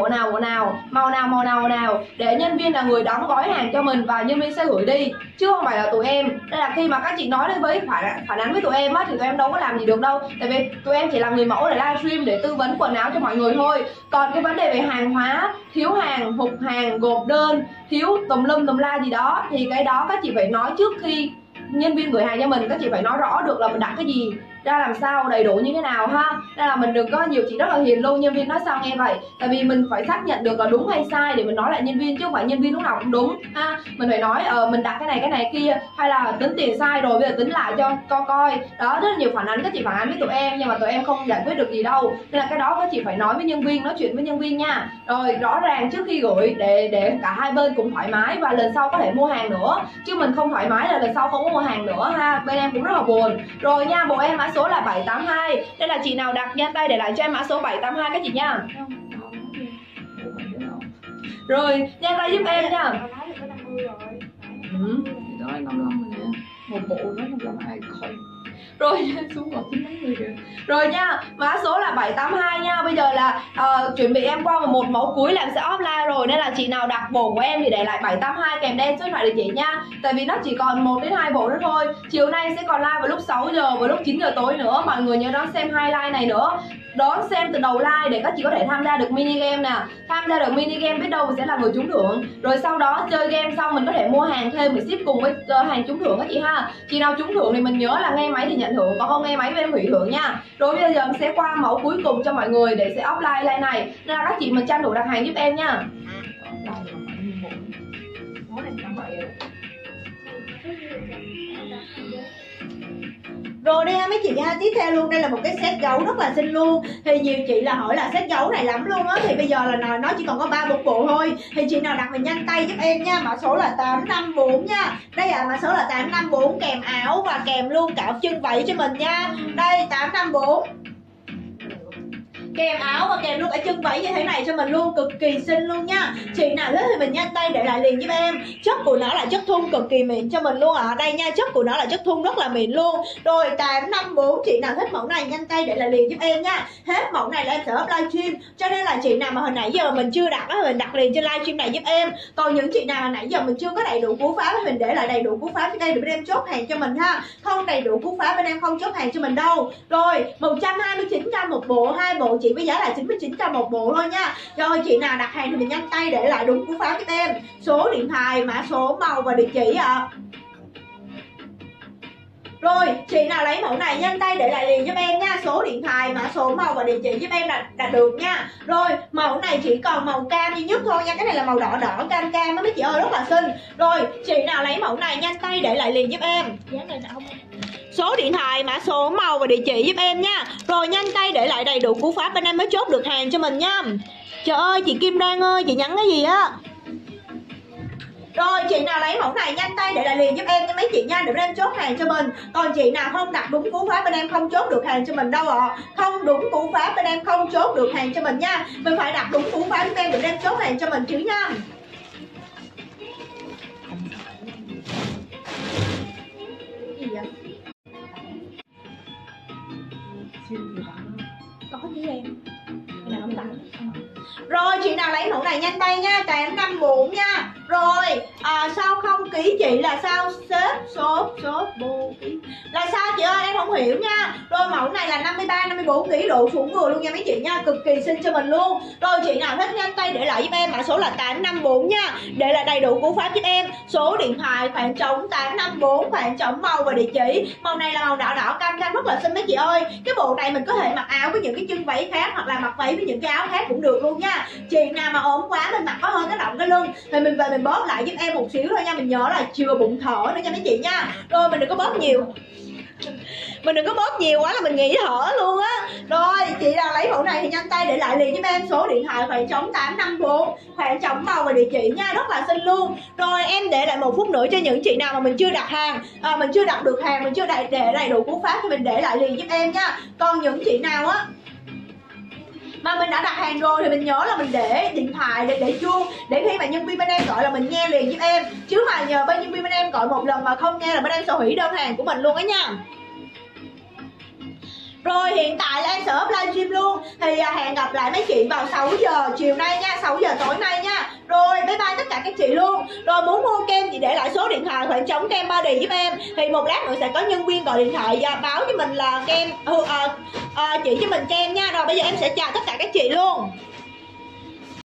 màu nào để nhân viên là người đóng gói hàng cho mình và nhân viên sẽ gửi đi chứ không phải là tụi em. Nên là khi mà các chị nói đến với phản ánh với tụi em á, thì tụi em đâu có làm gì được đâu, tại vì tụi em chỉ làm người mẫu để livestream để tư vấn quần áo cho mọi người thôi. Còn cái vấn đề về hàng hóa, thiếu hàng, hụt hàng, gộp đơn, thiếu tùm la gì đó thì cái đó các chị phải nói trước khi nhân viên gửi hàng cho mình, các chị phải nói rõ được là mình đặt cái gì, ra làm sao, đầy đủ như thế nào ha. Nên là mình đừng có, nhiều chị rất là hiền luôn, nhân viên nói sao nghe vậy. Tại vì mình phải xác nhận được là đúng hay sai để mình nói lại nhân viên chứ không phải nhân viên lúc nào cũng đúng ha. Mình phải nói mình đặt cái này kia hay là tính tiền sai rồi bây giờ tính lại cho coi. Đó, rất là nhiều phản ánh các chị phản ánh với tụi em nhưng mà tụi em không giải quyết được gì đâu. Nên là cái đó các chị phải nói với nhân viên, nói chuyện với nhân viên nha. Rồi rõ ràng trước khi gửi để cả hai bên cũng thoải mái và lần sau có thể mua hàng nữa. Chứ mình không thoải mái là lần sau không có mua hàng nữa ha. Bên em cũng rất là buồn. Rồi nha, bộ em mã số là 782. Đây là chị nào đặt nha, tay để lại cho em mã số 782 các chị nha. Rồi, nhanh tay giúp em nha. Một bộ nó 55 không. Rồi xuống gọi rồi nha, mã số là 782 nha. Bây giờ là chuẩn bị em qua một mẫu cuối làm sẽ offline rồi, nên là chị nào đặt bộ của em thì để lại 782 kèm đen số điện thoại địa chỉ nha. Tại vì nó chỉ còn 1 đến 2 bộ nữa thôi. Chiều nay sẽ còn live vào lúc 6 giờ và lúc 9 giờ tối nữa. Mọi người nhớ đón xem 2 live này nữa, đón xem từ đầu live để các chị có thể tham gia được mini game nè. Tham gia được mini game biết đâu mình sẽ là người trúng thưởng. Rồi sau đó chơi game xong mình có thể mua hàng thêm, mình ship cùng với hàng trúng thưởng các chị ha. Chị nào trúng thưởng thì mình nhớ là nghe máy thì nhận thưởng, còn không nghe máy bên hủy thưởng nha. Rồi bây giờ mình sẽ qua mẫu cuối cùng cho mọi người để sẽ offline lại này. Nên là các chị mình tranh thủ đặt hàng giúp em nha. Rồi đây ha mấy chị ha, tiếp theo luôn đây là một cái set gấu rất là xinh luôn. Thì nhiều chị là hỏi là set gấu này lắm luôn á, thì bây giờ là nó chỉ còn có 3-4 bộ thôi. Thì chị nào đặt mình nhanh tay giúp em nha, mã số là 854 nha. Đây là mã số là 854 kèm áo và kèm luôn cả chân váy cho mình nha. Đây 854 kèm áo và kèm luôn cả chân váy như thế này cho mình luôn, cực kỳ xinh luôn nha. Chị nào thích thì mình nhanh tay để lại liền giúp em. Chất của nó là chất thun cực kỳ mịn cho mình luôn ở đây nha, chất của nó là chất thun rất là mịn luôn. Rồi 854, chị nào thích mẫu này nhanh tay để lại liền giúp em nha. Hết mẫu này là em sẽ up livestream, cho nên là chị nào mà hồi nãy giờ mình chưa đặt á, mình đặt liền trên livestream này giúp em. Còn những chị nào hồi nãy giờ mình chưa có đầy đủ cú pháp, mình để lại đầy đủ cú pháp trên đây để bên em chốt hàng cho mình ha. Không đầy đủ cú pháp bên em không chốt hàng cho mình đâu. Rồi 129k một bộ, 2 bộ chị với giá là 99k một bộ thôi nha. Rồi chị nào đặt hàng thì mình nhanh tay để lại đúng cú pháp cho em, số điện thoại, mã số, màu và địa chỉ ạ. Rồi chị nào lấy mẫu này nhanh tay để lại liền giúp em nha, số điện thoại, mã số, màu và địa chỉ giúp em là được nha. Rồi mẫu này chỉ còn màu cam duy nhất thôi nha, cái này là màu đỏ đỏ cam cam đó mấy chị ơi, rất là xinh. Rồi chị nào lấy mẫu này nhanh tay để lại liền giúp em, giá này là không, số điện thoại, mã số, màu và địa chỉ giúp em nha. Rồi nhanh tay để lại đầy đủ cú pháp bên em mới chốt được hàng cho mình nha. Trời ơi chị Kim Đan ơi, chị nhắn cái gì á. Rồi chị nào lấy mẫu này nhanh tay để lại liền giúp em nha mấy chị nha, để bên em chốt hàng cho mình. Còn chị nào không đặt đúng cú pháp bên em không chốt được hàng cho mình đâu ạ. Không đúng cú pháp bên em không chốt được hàng cho mình nha. Mình phải đặt đúng cú pháp bên em để bên em chốt hàng cho mình chứ nha. Cái gì vậy? Có với em. Rồi chị nào lấy mẫu này nhanh tay nha, 854 nha. Rồi sao không ký chị là sao xếp số bu ký là sao chị ơi, em không hiểu nha. Rồi mẫu này là 53 54 ký độ xuống người luôn nha mấy chị nha, cực kỳ xinh cho mình luôn. Rồi chị nào thích nhanh tay để lại giúp em mã số là 854 nha, để là đầy đủ cú pháp giúp em. Số điện thoại khoảng trống 854 khoảng trống màu và địa chỉ. Màu này là màu đỏ đỏ cam cam rất là xinh mấy chị ơi. Cái bộ này mình có thể mặc áo với những cái chân váy khác, hoặc là mặc váy với những cái áo khác cũng được luôn nha. Chị nào mà ốm quá mình mặc có hơn cái động cái lưng thì mình về mình bóp lại giúp em một xíu thôi nha. Mình nhớ là chừa bụng thở nữa nha mấy chị nha. Rồi mình đừng có bóp nhiều, mình đừng có bóp nhiều quá là mình nghỉ thở luôn á. Rồi chị nào lấy mẫu này thì nhanh tay để lại liền giúp em. Số điện thoại khoảng trống 854 khoảng trống màu và địa chỉ nha, rất là xinh luôn. Rồi em để lại một phút nữa cho những chị nào mà mình chưa đặt hàng, mình chưa đặt được hàng, mình chưa để đầy đủ cú pháp thì mình để lại liền giúp em nha. Còn những chị nào á mà mình đã đặt hàng rồi thì mình nhớ là mình để điện thoại để chuông, để khi mà nhân viên bên em gọi là mình nghe liền giúp em. Chứ mà nhờ bên nhân viên bên em gọi một lần mà không nghe là bên em sẽ hủy đơn hàng của mình luôn á nha. Rồi hiện tại là em sẽ up livestream luôn. Thì hẹn gặp lại mấy chị vào 6 giờ chiều nay nha, 6 giờ tối nay nha. Rồi bye bye tất cả các chị luôn. Rồi muốn mua kem chị để lại số điện thoại khoảng trống kem body giúp em. Thì một lát nữa sẽ có nhân viên gọi điện thoại và báo cho mình là kem chỉ cho mình kem nha. Rồi bây giờ em sẽ chào tất cả các chị luôn.